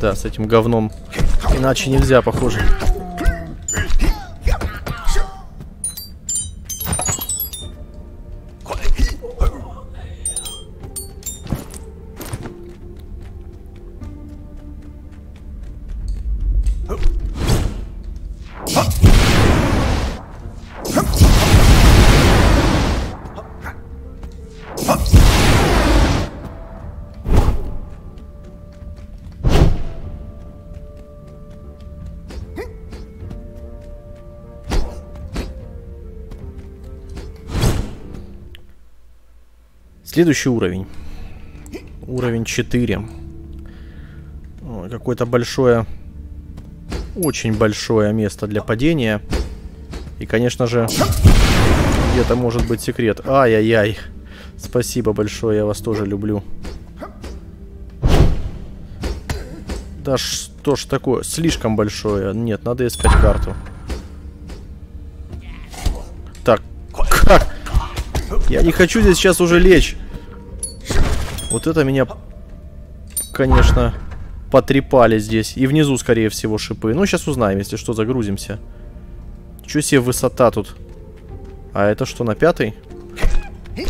Да, с этим говном. Иначе нельзя, похоже. Следующий уровень. Уровень четыре. Какое-то большое, очень большое место для падения. И, конечно же, где-то может быть секрет. Ай-яй-яй. Спасибо большое, я вас тоже люблю. Да что ж такое? Слишком большое. Нет, надо искать карту. Так. Как? Я не хочу здесь сейчас уже лечь. Вот это меня, конечно, потрепали здесь. И внизу, скорее всего, шипы. Ну, сейчас узнаем, если что, загрузимся. Чё себе высота тут? А это что, на пятый?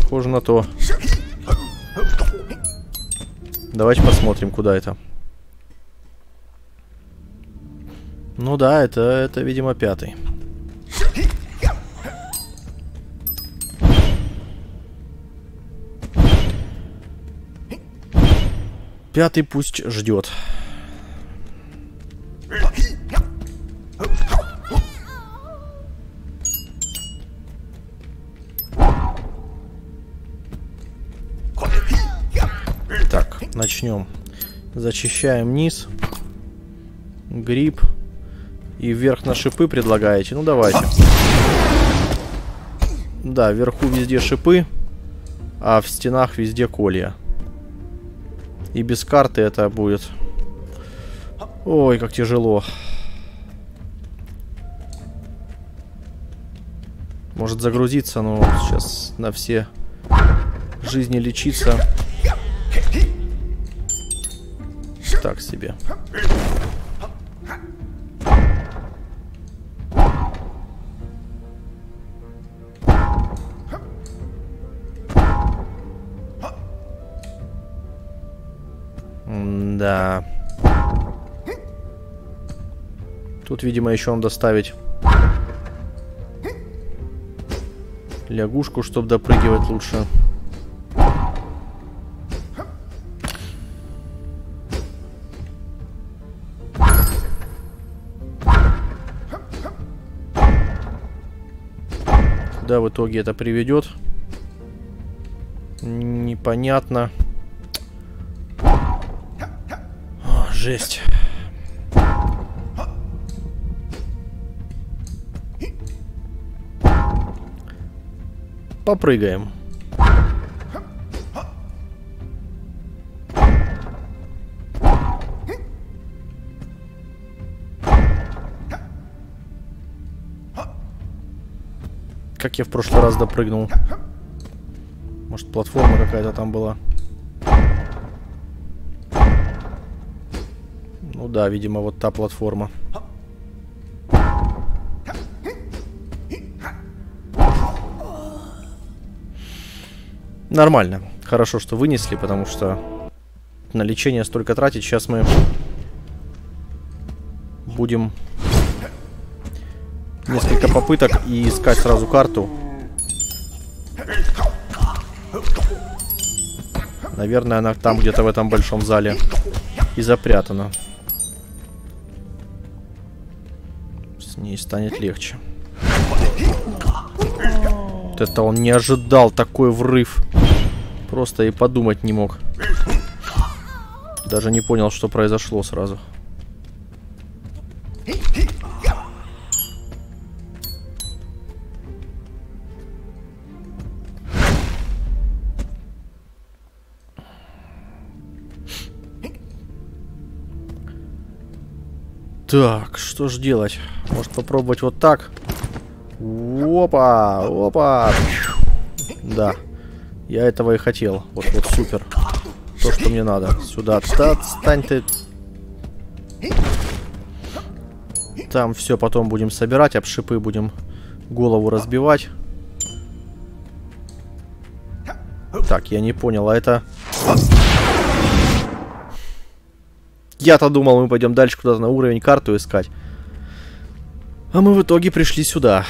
Похоже на то. Давайте посмотрим, куда это. Ну да, это, это видимо, пятый. Пятый пусть ждет. Так, начнем. Зачищаем низ. Гриб. И вверх на шипы предлагаете. Ну давайте. Да, вверху везде шипы, а в стенах везде колья. И без карты это будет. Ой, как тяжело. Может загрузиться, но сейчас на все жизни лечиться. Так себе. Да. Тут, видимо, еще надо доставить лягушку, чтобы допрыгивать лучше. Куда в итоге это приведет? Непонятно. О, жесть. Попрыгаем. Как я в прошлый раз допрыгнул? Может, платформа какая-то там была? Ну да, видимо, вот та платформа. Нормально. Хорошо, что вынесли, потому что на лечение столько тратить. Сейчас мы будем несколько попыток и искать сразу карту. Наверное, она там где-то в этом большом зале и запрятана. С ней станет легче. Вот это он не ожидал, такой врыв. Просто и подумать не мог. Даже не понял, что произошло сразу. Так, что же делать? Может, попробовать вот так? Опа, опа. Да. Я этого и хотел. Вот, вот, супер. То, что мне надо. Сюда отстань ты. Там все потом будем собирать, об шипы будем голову разбивать. Так, я не понял, а это... Я-то думал, мы пойдем дальше куда-то на уровень, карту искать. А мы в итоге пришли сюда.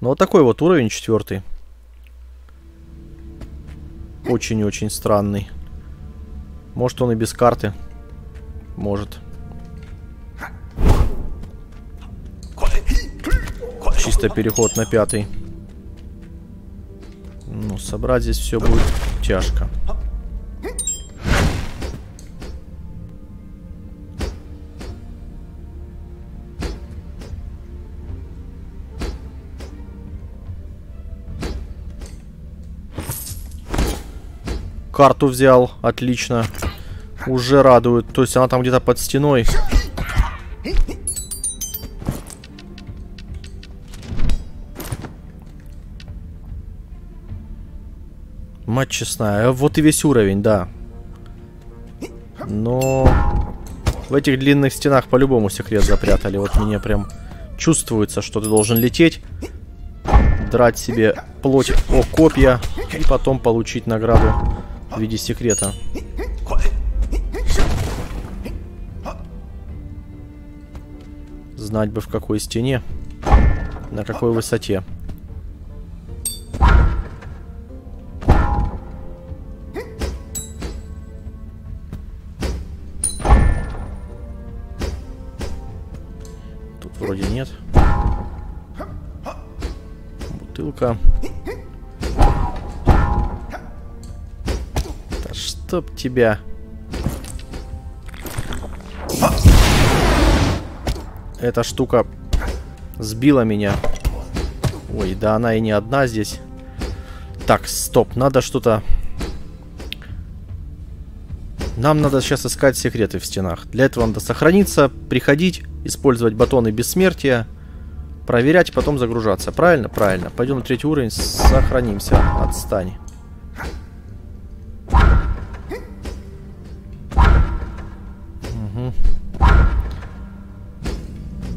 Ну, вот такой вот уровень, четвертый. Очень-очень странный. Может, он и без карты. Может. Чисто переход на пятый. Ну, собрать здесь все будет тяжко. Карту взял, отлично. Уже радует. То есть она там где-то под стеной. Мать честная. Вот и весь уровень, да. Но в этих длинных стенах по-любому секрет запрятали. Вот мне прям чувствуется, что ты должен лететь, драть себе плоть о копья и потом получить награду в виде секрета. Знать бы, в какой стене, на какой высоте. Тут вроде нет. Бутылка. Чтоб тебя. Эта штука сбила меня. Ой, да она и не одна здесь. Так, стоп, надо что-то... Нам надо сейчас искать секреты в стенах. Для этого надо сохраниться, приходить, использовать батоны бессмертия, проверять, потом загружаться. Правильно? Правильно. Пойдем на третий уровень, сохранимся. Отстань.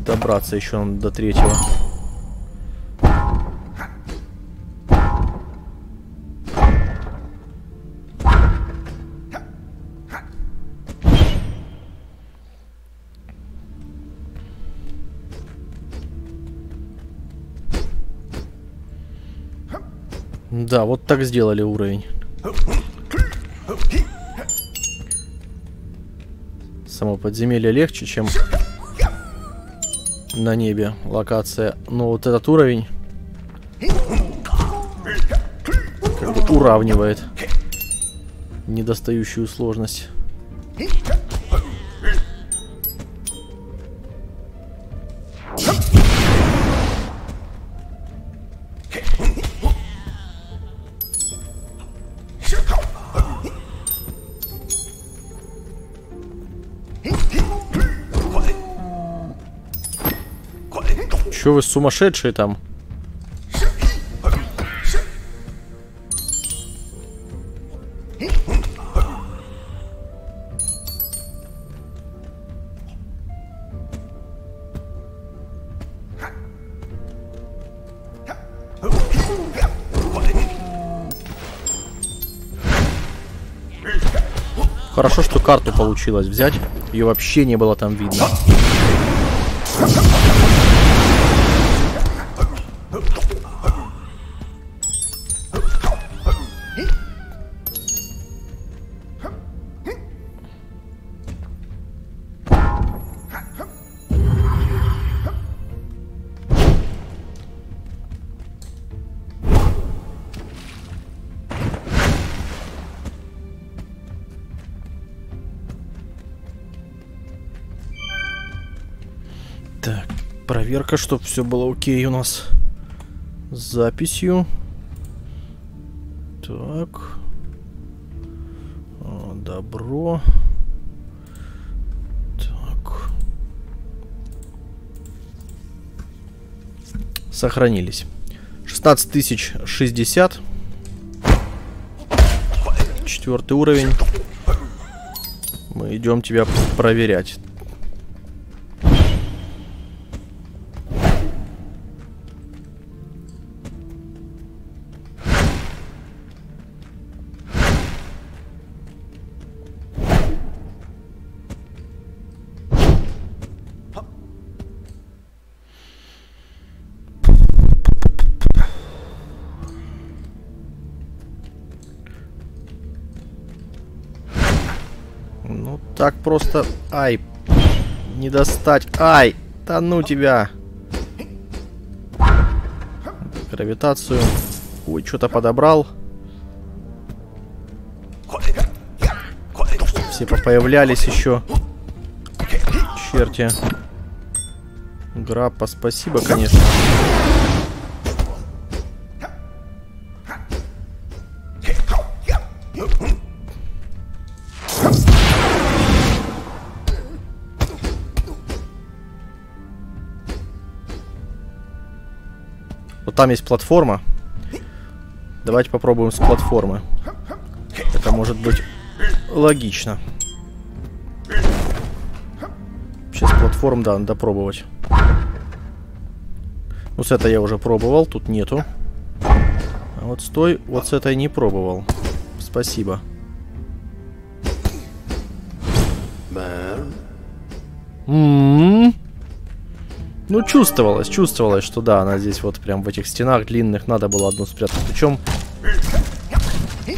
Добраться еще до третьего. Да, вот так сделали уровень. Само подземелье легче, чем на небе локация. Но вот этот уровень как бы уравнивает недостающую сложность. Чё вы сумасшедшие там? Хорошо, что карту получилось взять. Ее вообще не было там видно. Проверка, чтобы все было окей у нас с записью. Так. О, добро. Так. Сохранились. шестнадцать тысяч шестьдесят. Четвертый уровень. Мы идем тебя проверять. Так просто... Ай! Не достать! Ай! Да ну тебя! Гравитацию. Ой, что-то подобрал. Все попоявлялись еще. Черти. Граппа, спасибо, конечно. Там есть платформа. Давайте попробуем с платформы. Это может быть логично. Сейчас платформ, да, надо пробовать. Ну, с этой я уже пробовал, тут нету. А вот стой, вот с этой не пробовал. Спасибо. М-м-м. Ну, чувствовалось, чувствовалось, что да, она здесь вот прям в этих стенах длинных надо было одну спрятать. Причем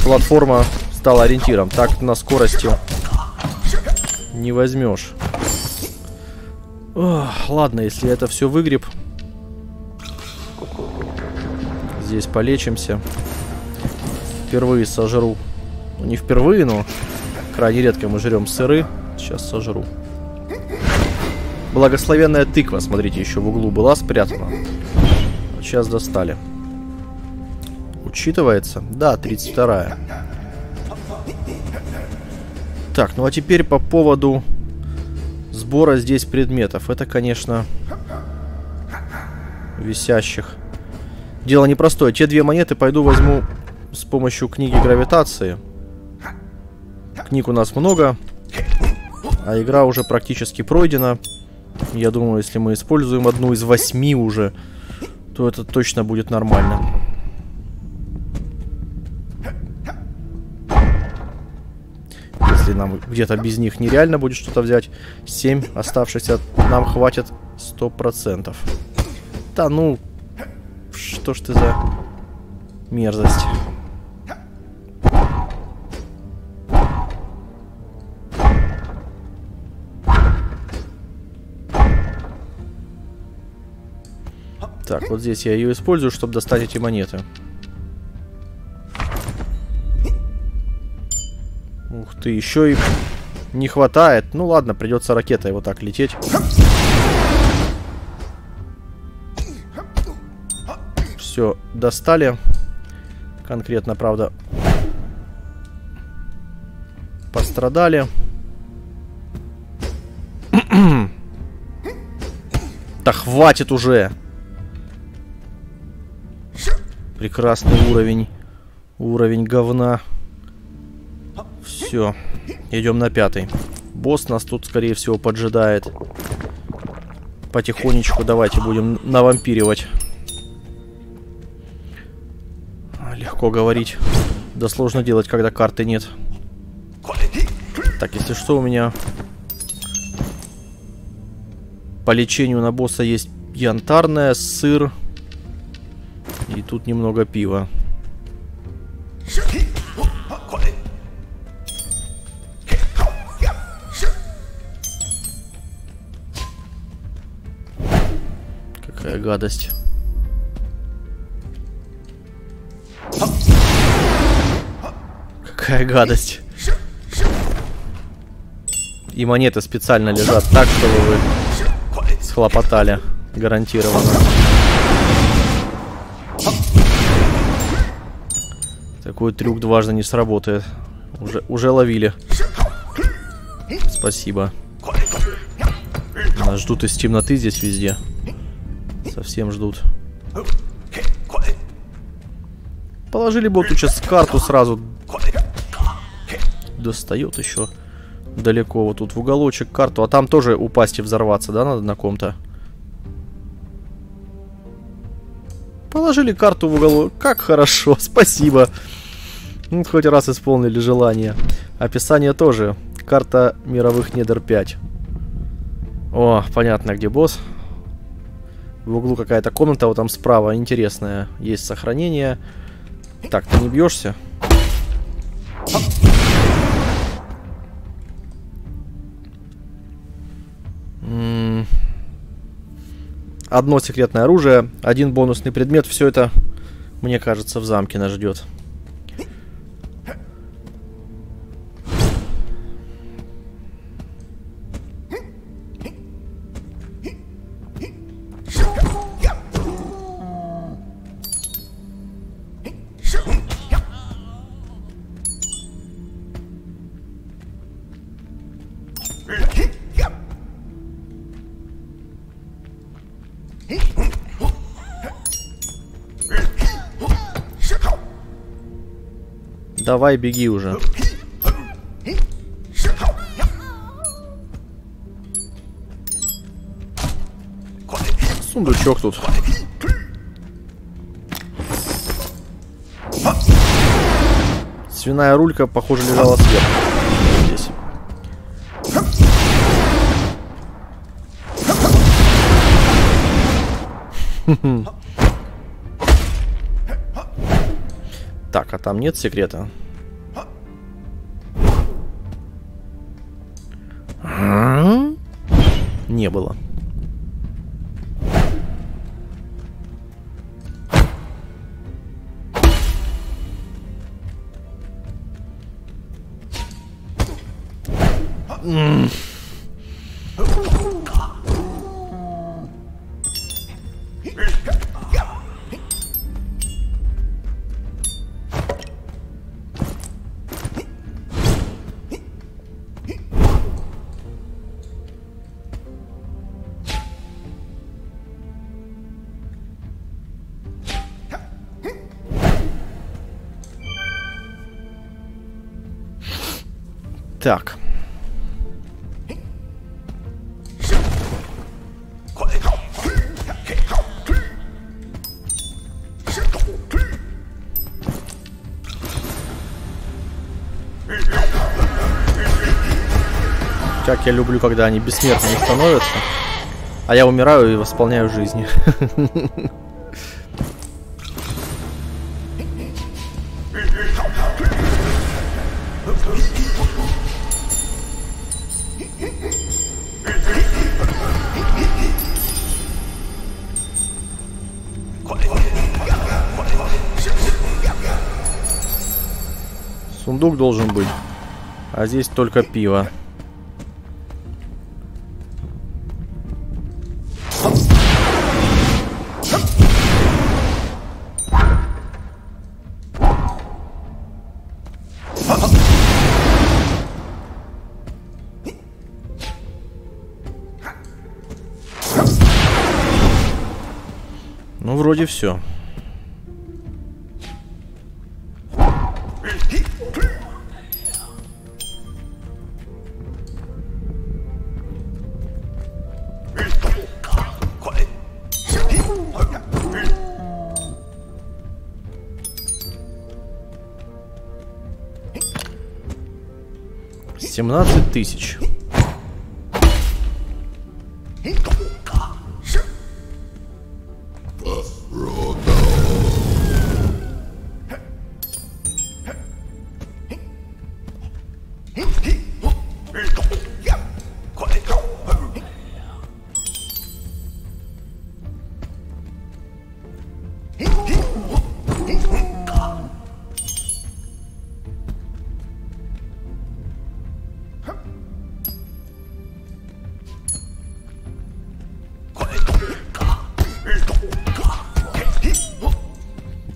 платформа стала ориентиром. Так на скорости не возьмешь. Ох, ладно, если это все выгреб. Здесь полечимся. Впервые сожру. Ну, не впервые, но крайне редко мы жрем сыры. Сейчас сожру. Благословенная тыква, смотрите, еще в углу была спрятана. Сейчас достали. Учитывается? Да, тридцать вторая. Так, ну а теперь по поводу сбора здесь предметов. Это, конечно, висящих. Дело непростое. Те две монеты пойду возьму с помощью книги гравитации. Книг у нас много, а игра уже практически пройдена. Я думаю, если мы используем одну из восьми уже, то это точно будет нормально. Если нам где-то без них нереально будет что-то взять, семь оставшихся нам хватит сто процентов. Да ну, что ж ты за... Мерзость. Так, вот здесь я ее использую, чтобы достать эти монеты. Ух ты, еще и не хватает. Ну ладно, придется ракетой вот так лететь. Все, достали. Конкретно, правда, пострадали. Да хватит уже. Прекрасный уровень. Уровень говна. Все. Идем на пятый. Босс нас тут, скорее всего, поджидает. Потихонечку давайте будем навампиривать. Легко говорить. Да сложно делать, когда карты нет. Так, если что, у меня по лечению на босса есть янтарная, сыр. И тут немного пива. Какая гадость. Какая гадость. И монеты специально лежат так, чтобы вы схлопотали. Гарантированно. Такой трюк дважды не сработает. Уже, уже ловили. Спасибо. Нас ждут из темноты здесь везде. Совсем ждут. Положили бы вот тут сейчас карту сразу. Достает еще далеко. Вот тут в уголочек карту. А там тоже упасть и взорваться, да, надо на ком-то? Положили карту в уголок. Как хорошо, спасибо. Ну, хоть раз исполнили желание. Описание тоже. Карта мировых недр пять. О, понятно, где босс. В углу какая-то комната, вот там справа, интересная. Есть сохранение. Так, ты не бьешься? Одно секретное оружие, один бонусный предмет. Все это, мне кажется, в замке нас ждет. Давай, беги уже. Сундучок тут. Свиная рулька, похоже, лежала сверху. Здесь. Так, а там нет секрета? Не было. Так. Как я люблю, когда они бессмертными становятся, а я умираю и восполняю жизни. Сундук должен быть, а здесь только пиво. Ну, вроде все. семнадцать тысяч.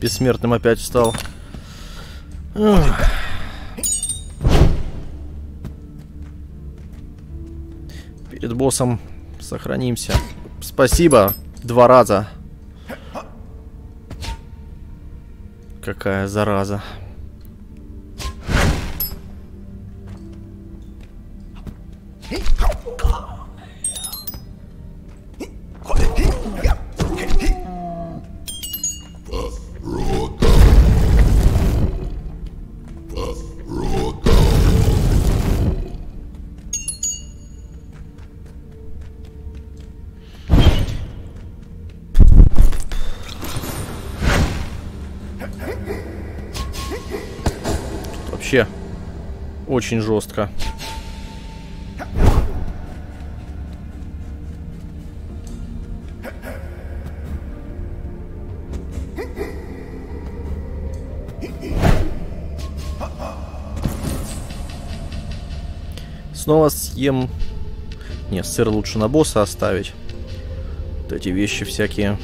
Бессмертным опять стал. Перед боссом сохранимся. Спасибо. Два раза. Какая зараза. Очень жестко. Снова съем... Не, сыр лучше на босса оставить. Вот эти вещи всякие...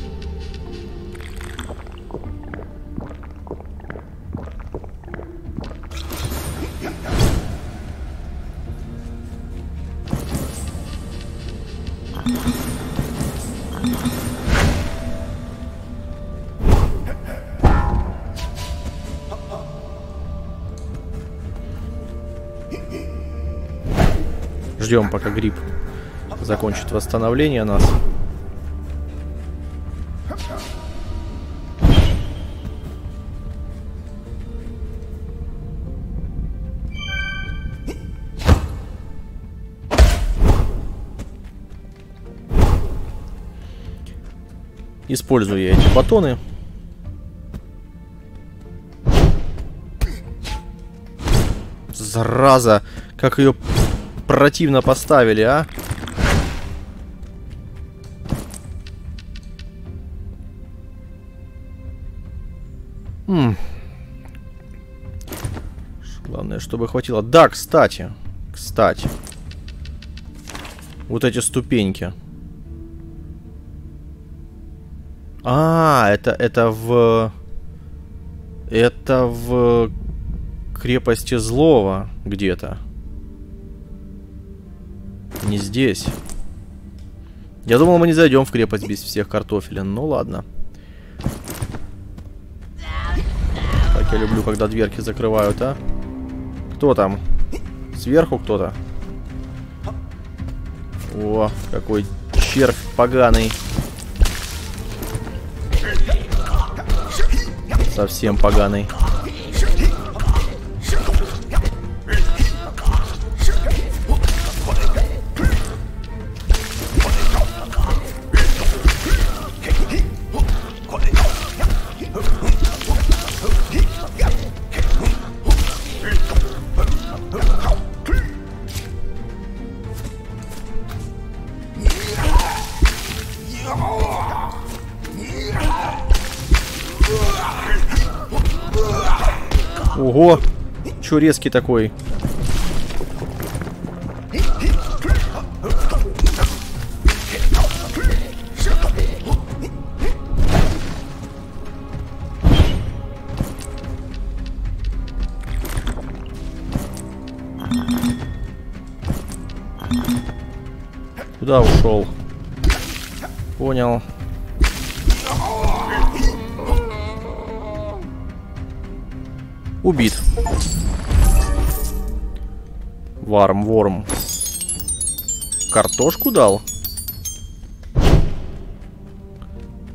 Ждем, пока грипп закончит восстановление нас. Использую я эти батоны. Зараза, как ее противно поставили, а? М-м. Главное, чтобы хватило. Да, кстати, кстати, вот эти ступеньки. А, это это в это в крепости злого где-то. Не здесь. Я думал, мы не зайдем в крепость без всех картофелин. Ну ладно. Так я люблю, когда дверки закрывают, а? Кто там? Сверху кто-то? О, какой червь поганый. Совсем поганый. Ого! Чё резкий такой? Куда ушел? Понял. Убит. Варм, ворм. Картошку дал?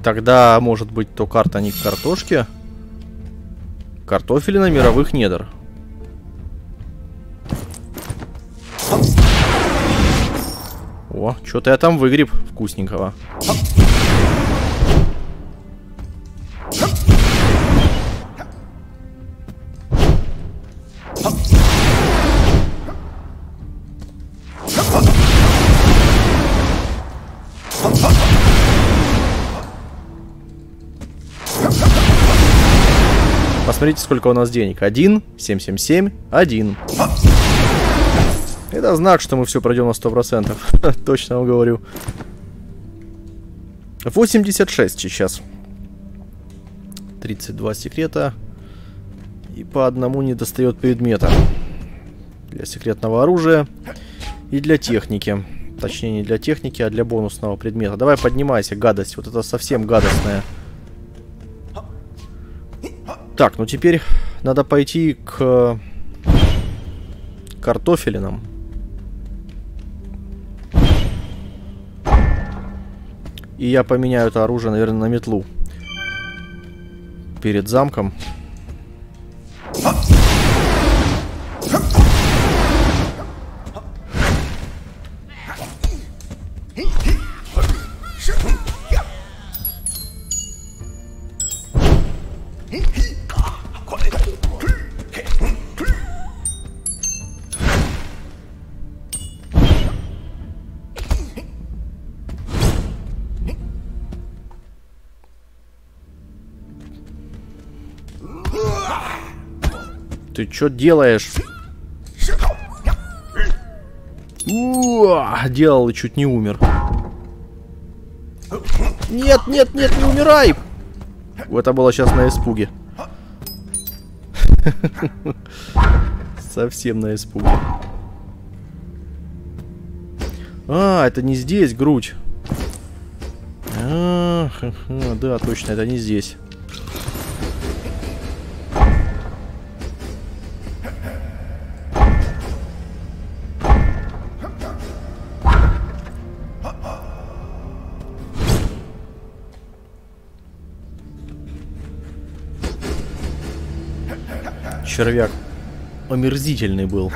Тогда, может быть, то карта не в картошке. Картофелина мировых недр. О, что-то я там выгреб вкусненького. Посмотрите, сколько у нас денег. Один, семь, семь, семь, один. Это знак, что мы все пройдем на сто процентов. Точно вам говорю. восемьдесят шесть сейчас. тридцать два секрета. И по одному не достает предмета. Для секретного оружия. И для техники. Точнее, не для техники, а для бонусного предмета. Давай поднимайся, гадость. Вот это совсем гадостная. Так, ну теперь надо пойти к картофелинам. И я поменяю это оружие, наверное, на метлу. Перед замком. Ты что делаешь? О, делал и чуть не умер. Нет, нет, нет, не умирай! Это было сейчас на испуге. Совсем на испуге. А, это не здесь грудь. А, ха -ха, да, точно, это не здесь. Червяк омерзительный был.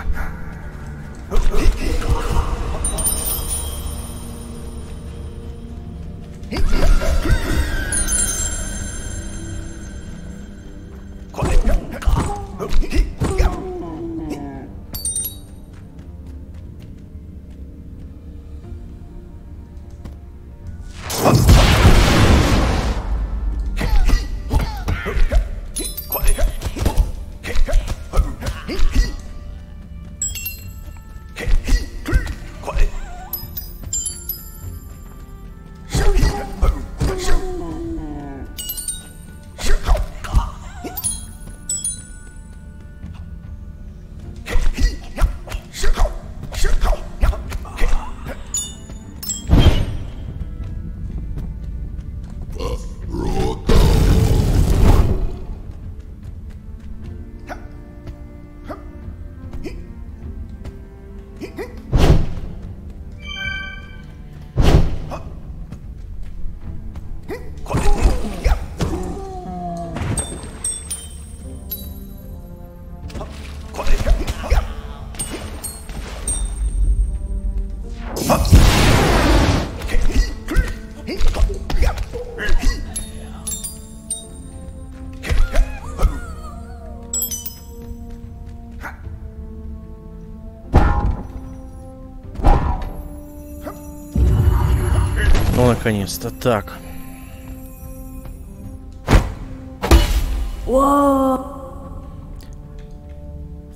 Наконец-то, так.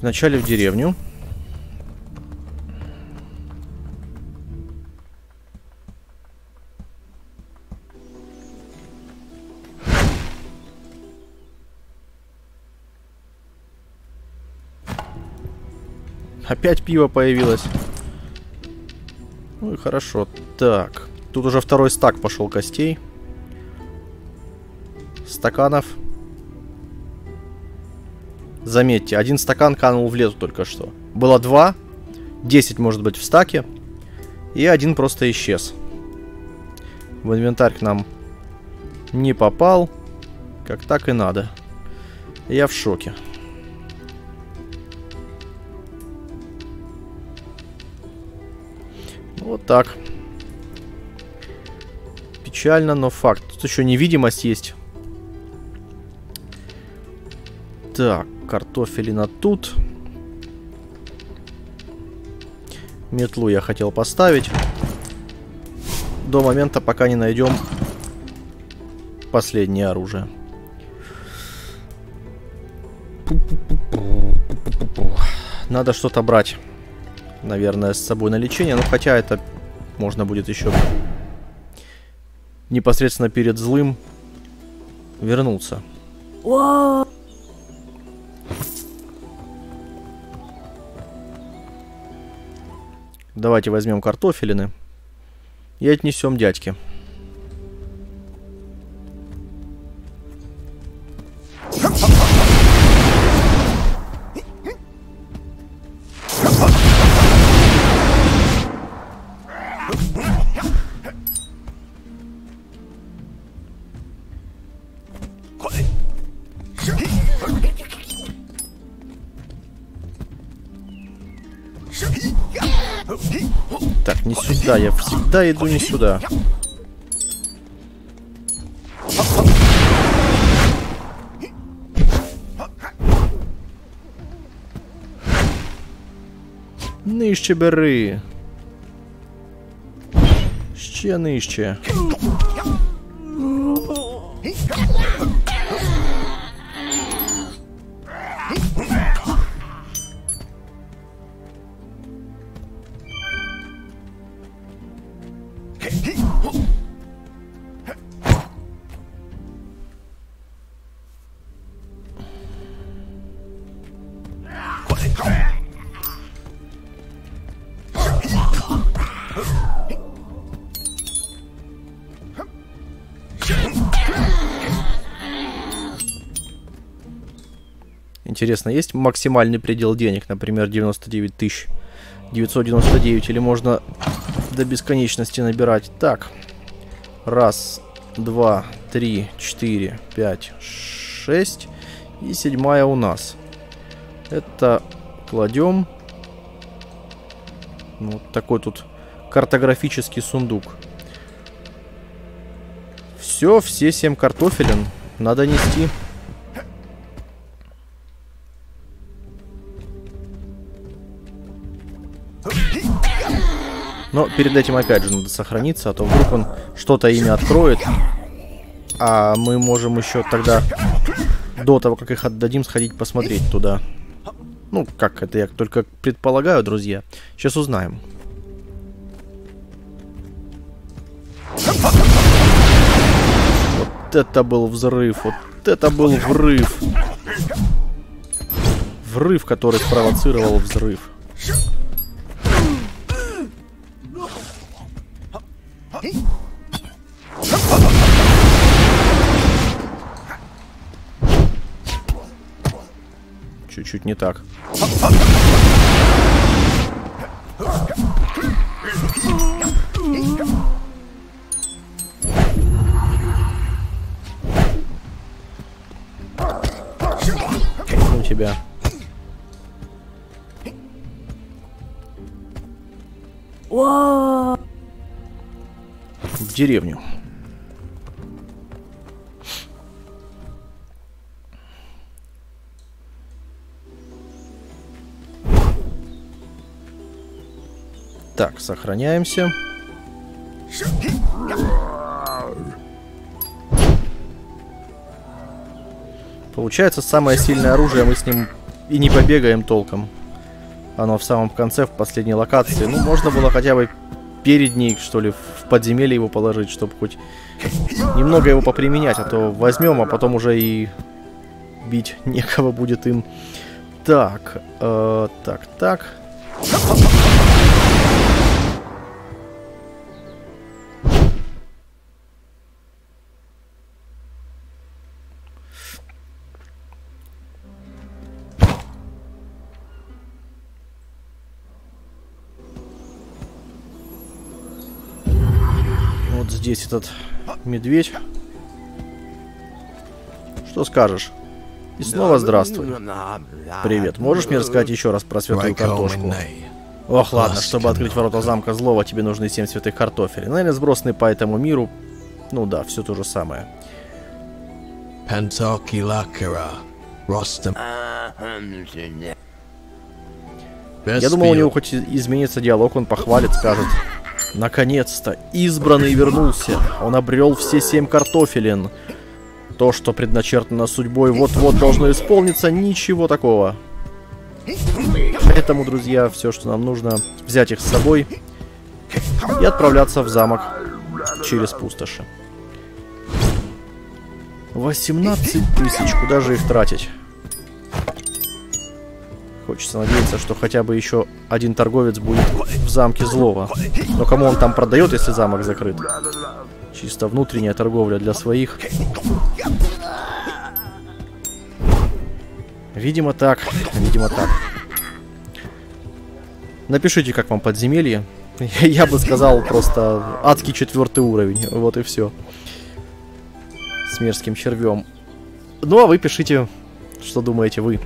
Вначале в деревню. Опять пиво появилось. Ну и хорошо. Так. Тут уже второй стак пошел костей. Стаканов. Заметьте, один стакан канул в лету только что. Было два. Десять, может быть, в стаке. И один просто исчез. В инвентарь к нам не попал. Как так и надо. Я в шоке. Вот так. Печально, но факт. Тут еще невидимость есть. Так, картофелина тут. Метлу я хотел поставить. До момента, пока не найдем последнее оружие. Надо что-то брать. Наверное, с собой на лечение. Но хотя это можно будет еще непосредственно перед злым вернуться. Wow. Давайте возьмем картофелины и отнесем дядьке. Так, не сюда, я всегда иду не сюда. Нижче бери. Ще нижче. Интересно, есть максимальный предел денег, например, девяносто девять тысяч девятьсот девяносто девять, или можно до бесконечности набирать? Так, раз, два, три, четыре, пять, шесть и седьмая у нас. Это кладем. Вот такой тут картографический сундук. Все, все семь картофелин надо нести. Но перед этим опять же надо сохраниться, а то вдруг он что-то имя откроет. А мы можем еще тогда, до того, как их отдадим, сходить посмотреть туда. Ну, как это я только предполагаю, друзья. Сейчас узнаем. Вот это был взрыв, вот это был врыв. Врыв, который спровоцировал взрыв. Чуть-чуть не так. У тебя. В деревню. Так, сохраняемся. Получается, самое сильное оружие мы с ним и не побегаем толком. Оно в самом конце, в последней локации. Ну, можно было хотя бы перед ней, что ли, в подземелье его положить, чтобы хоть немного его поприменять. А то возьмем, а потом уже и бить некого будет им. Так, э, так, так. Вот здесь этот медведь. Что скажешь? И снова здравствуй. Привет. Можешь мне рассказать еще раз про святую картошку? Ох, ладно, чтобы открыть ворота замка злого, тебе нужны семь святых картофелей. Наверное, сбросаны по этому миру. Ну да, все то же самое. Я думал, у него хоть изменится диалог, он похвалит, скажет. Наконец-то! Избранный вернулся! Он обрел все семь картофелин. То, что предначертано судьбой, вот-вот должно исполниться, ничего такого. Поэтому, друзья, все, что нам нужно, взять их с собой и отправляться в замок через пустоши. восемнадцать тысяч, куда же их тратить? Хочется надеяться, что хотя бы еще один торговец будет в замке злого. Но кому он там продает, если замок закрыт? Чисто внутренняя торговля для своих. Видимо так, видимо так. Напишите, как вам подземелье. Я бы сказал, просто адский четвертый уровень. Вот и все. С мерзким червем. Ну а вы пишите, что думаете вы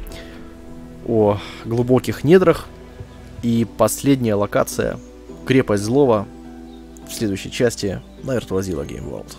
о глубоких недрах. И последняя локация — крепость злого, в следующей части на Virtuozila Game World.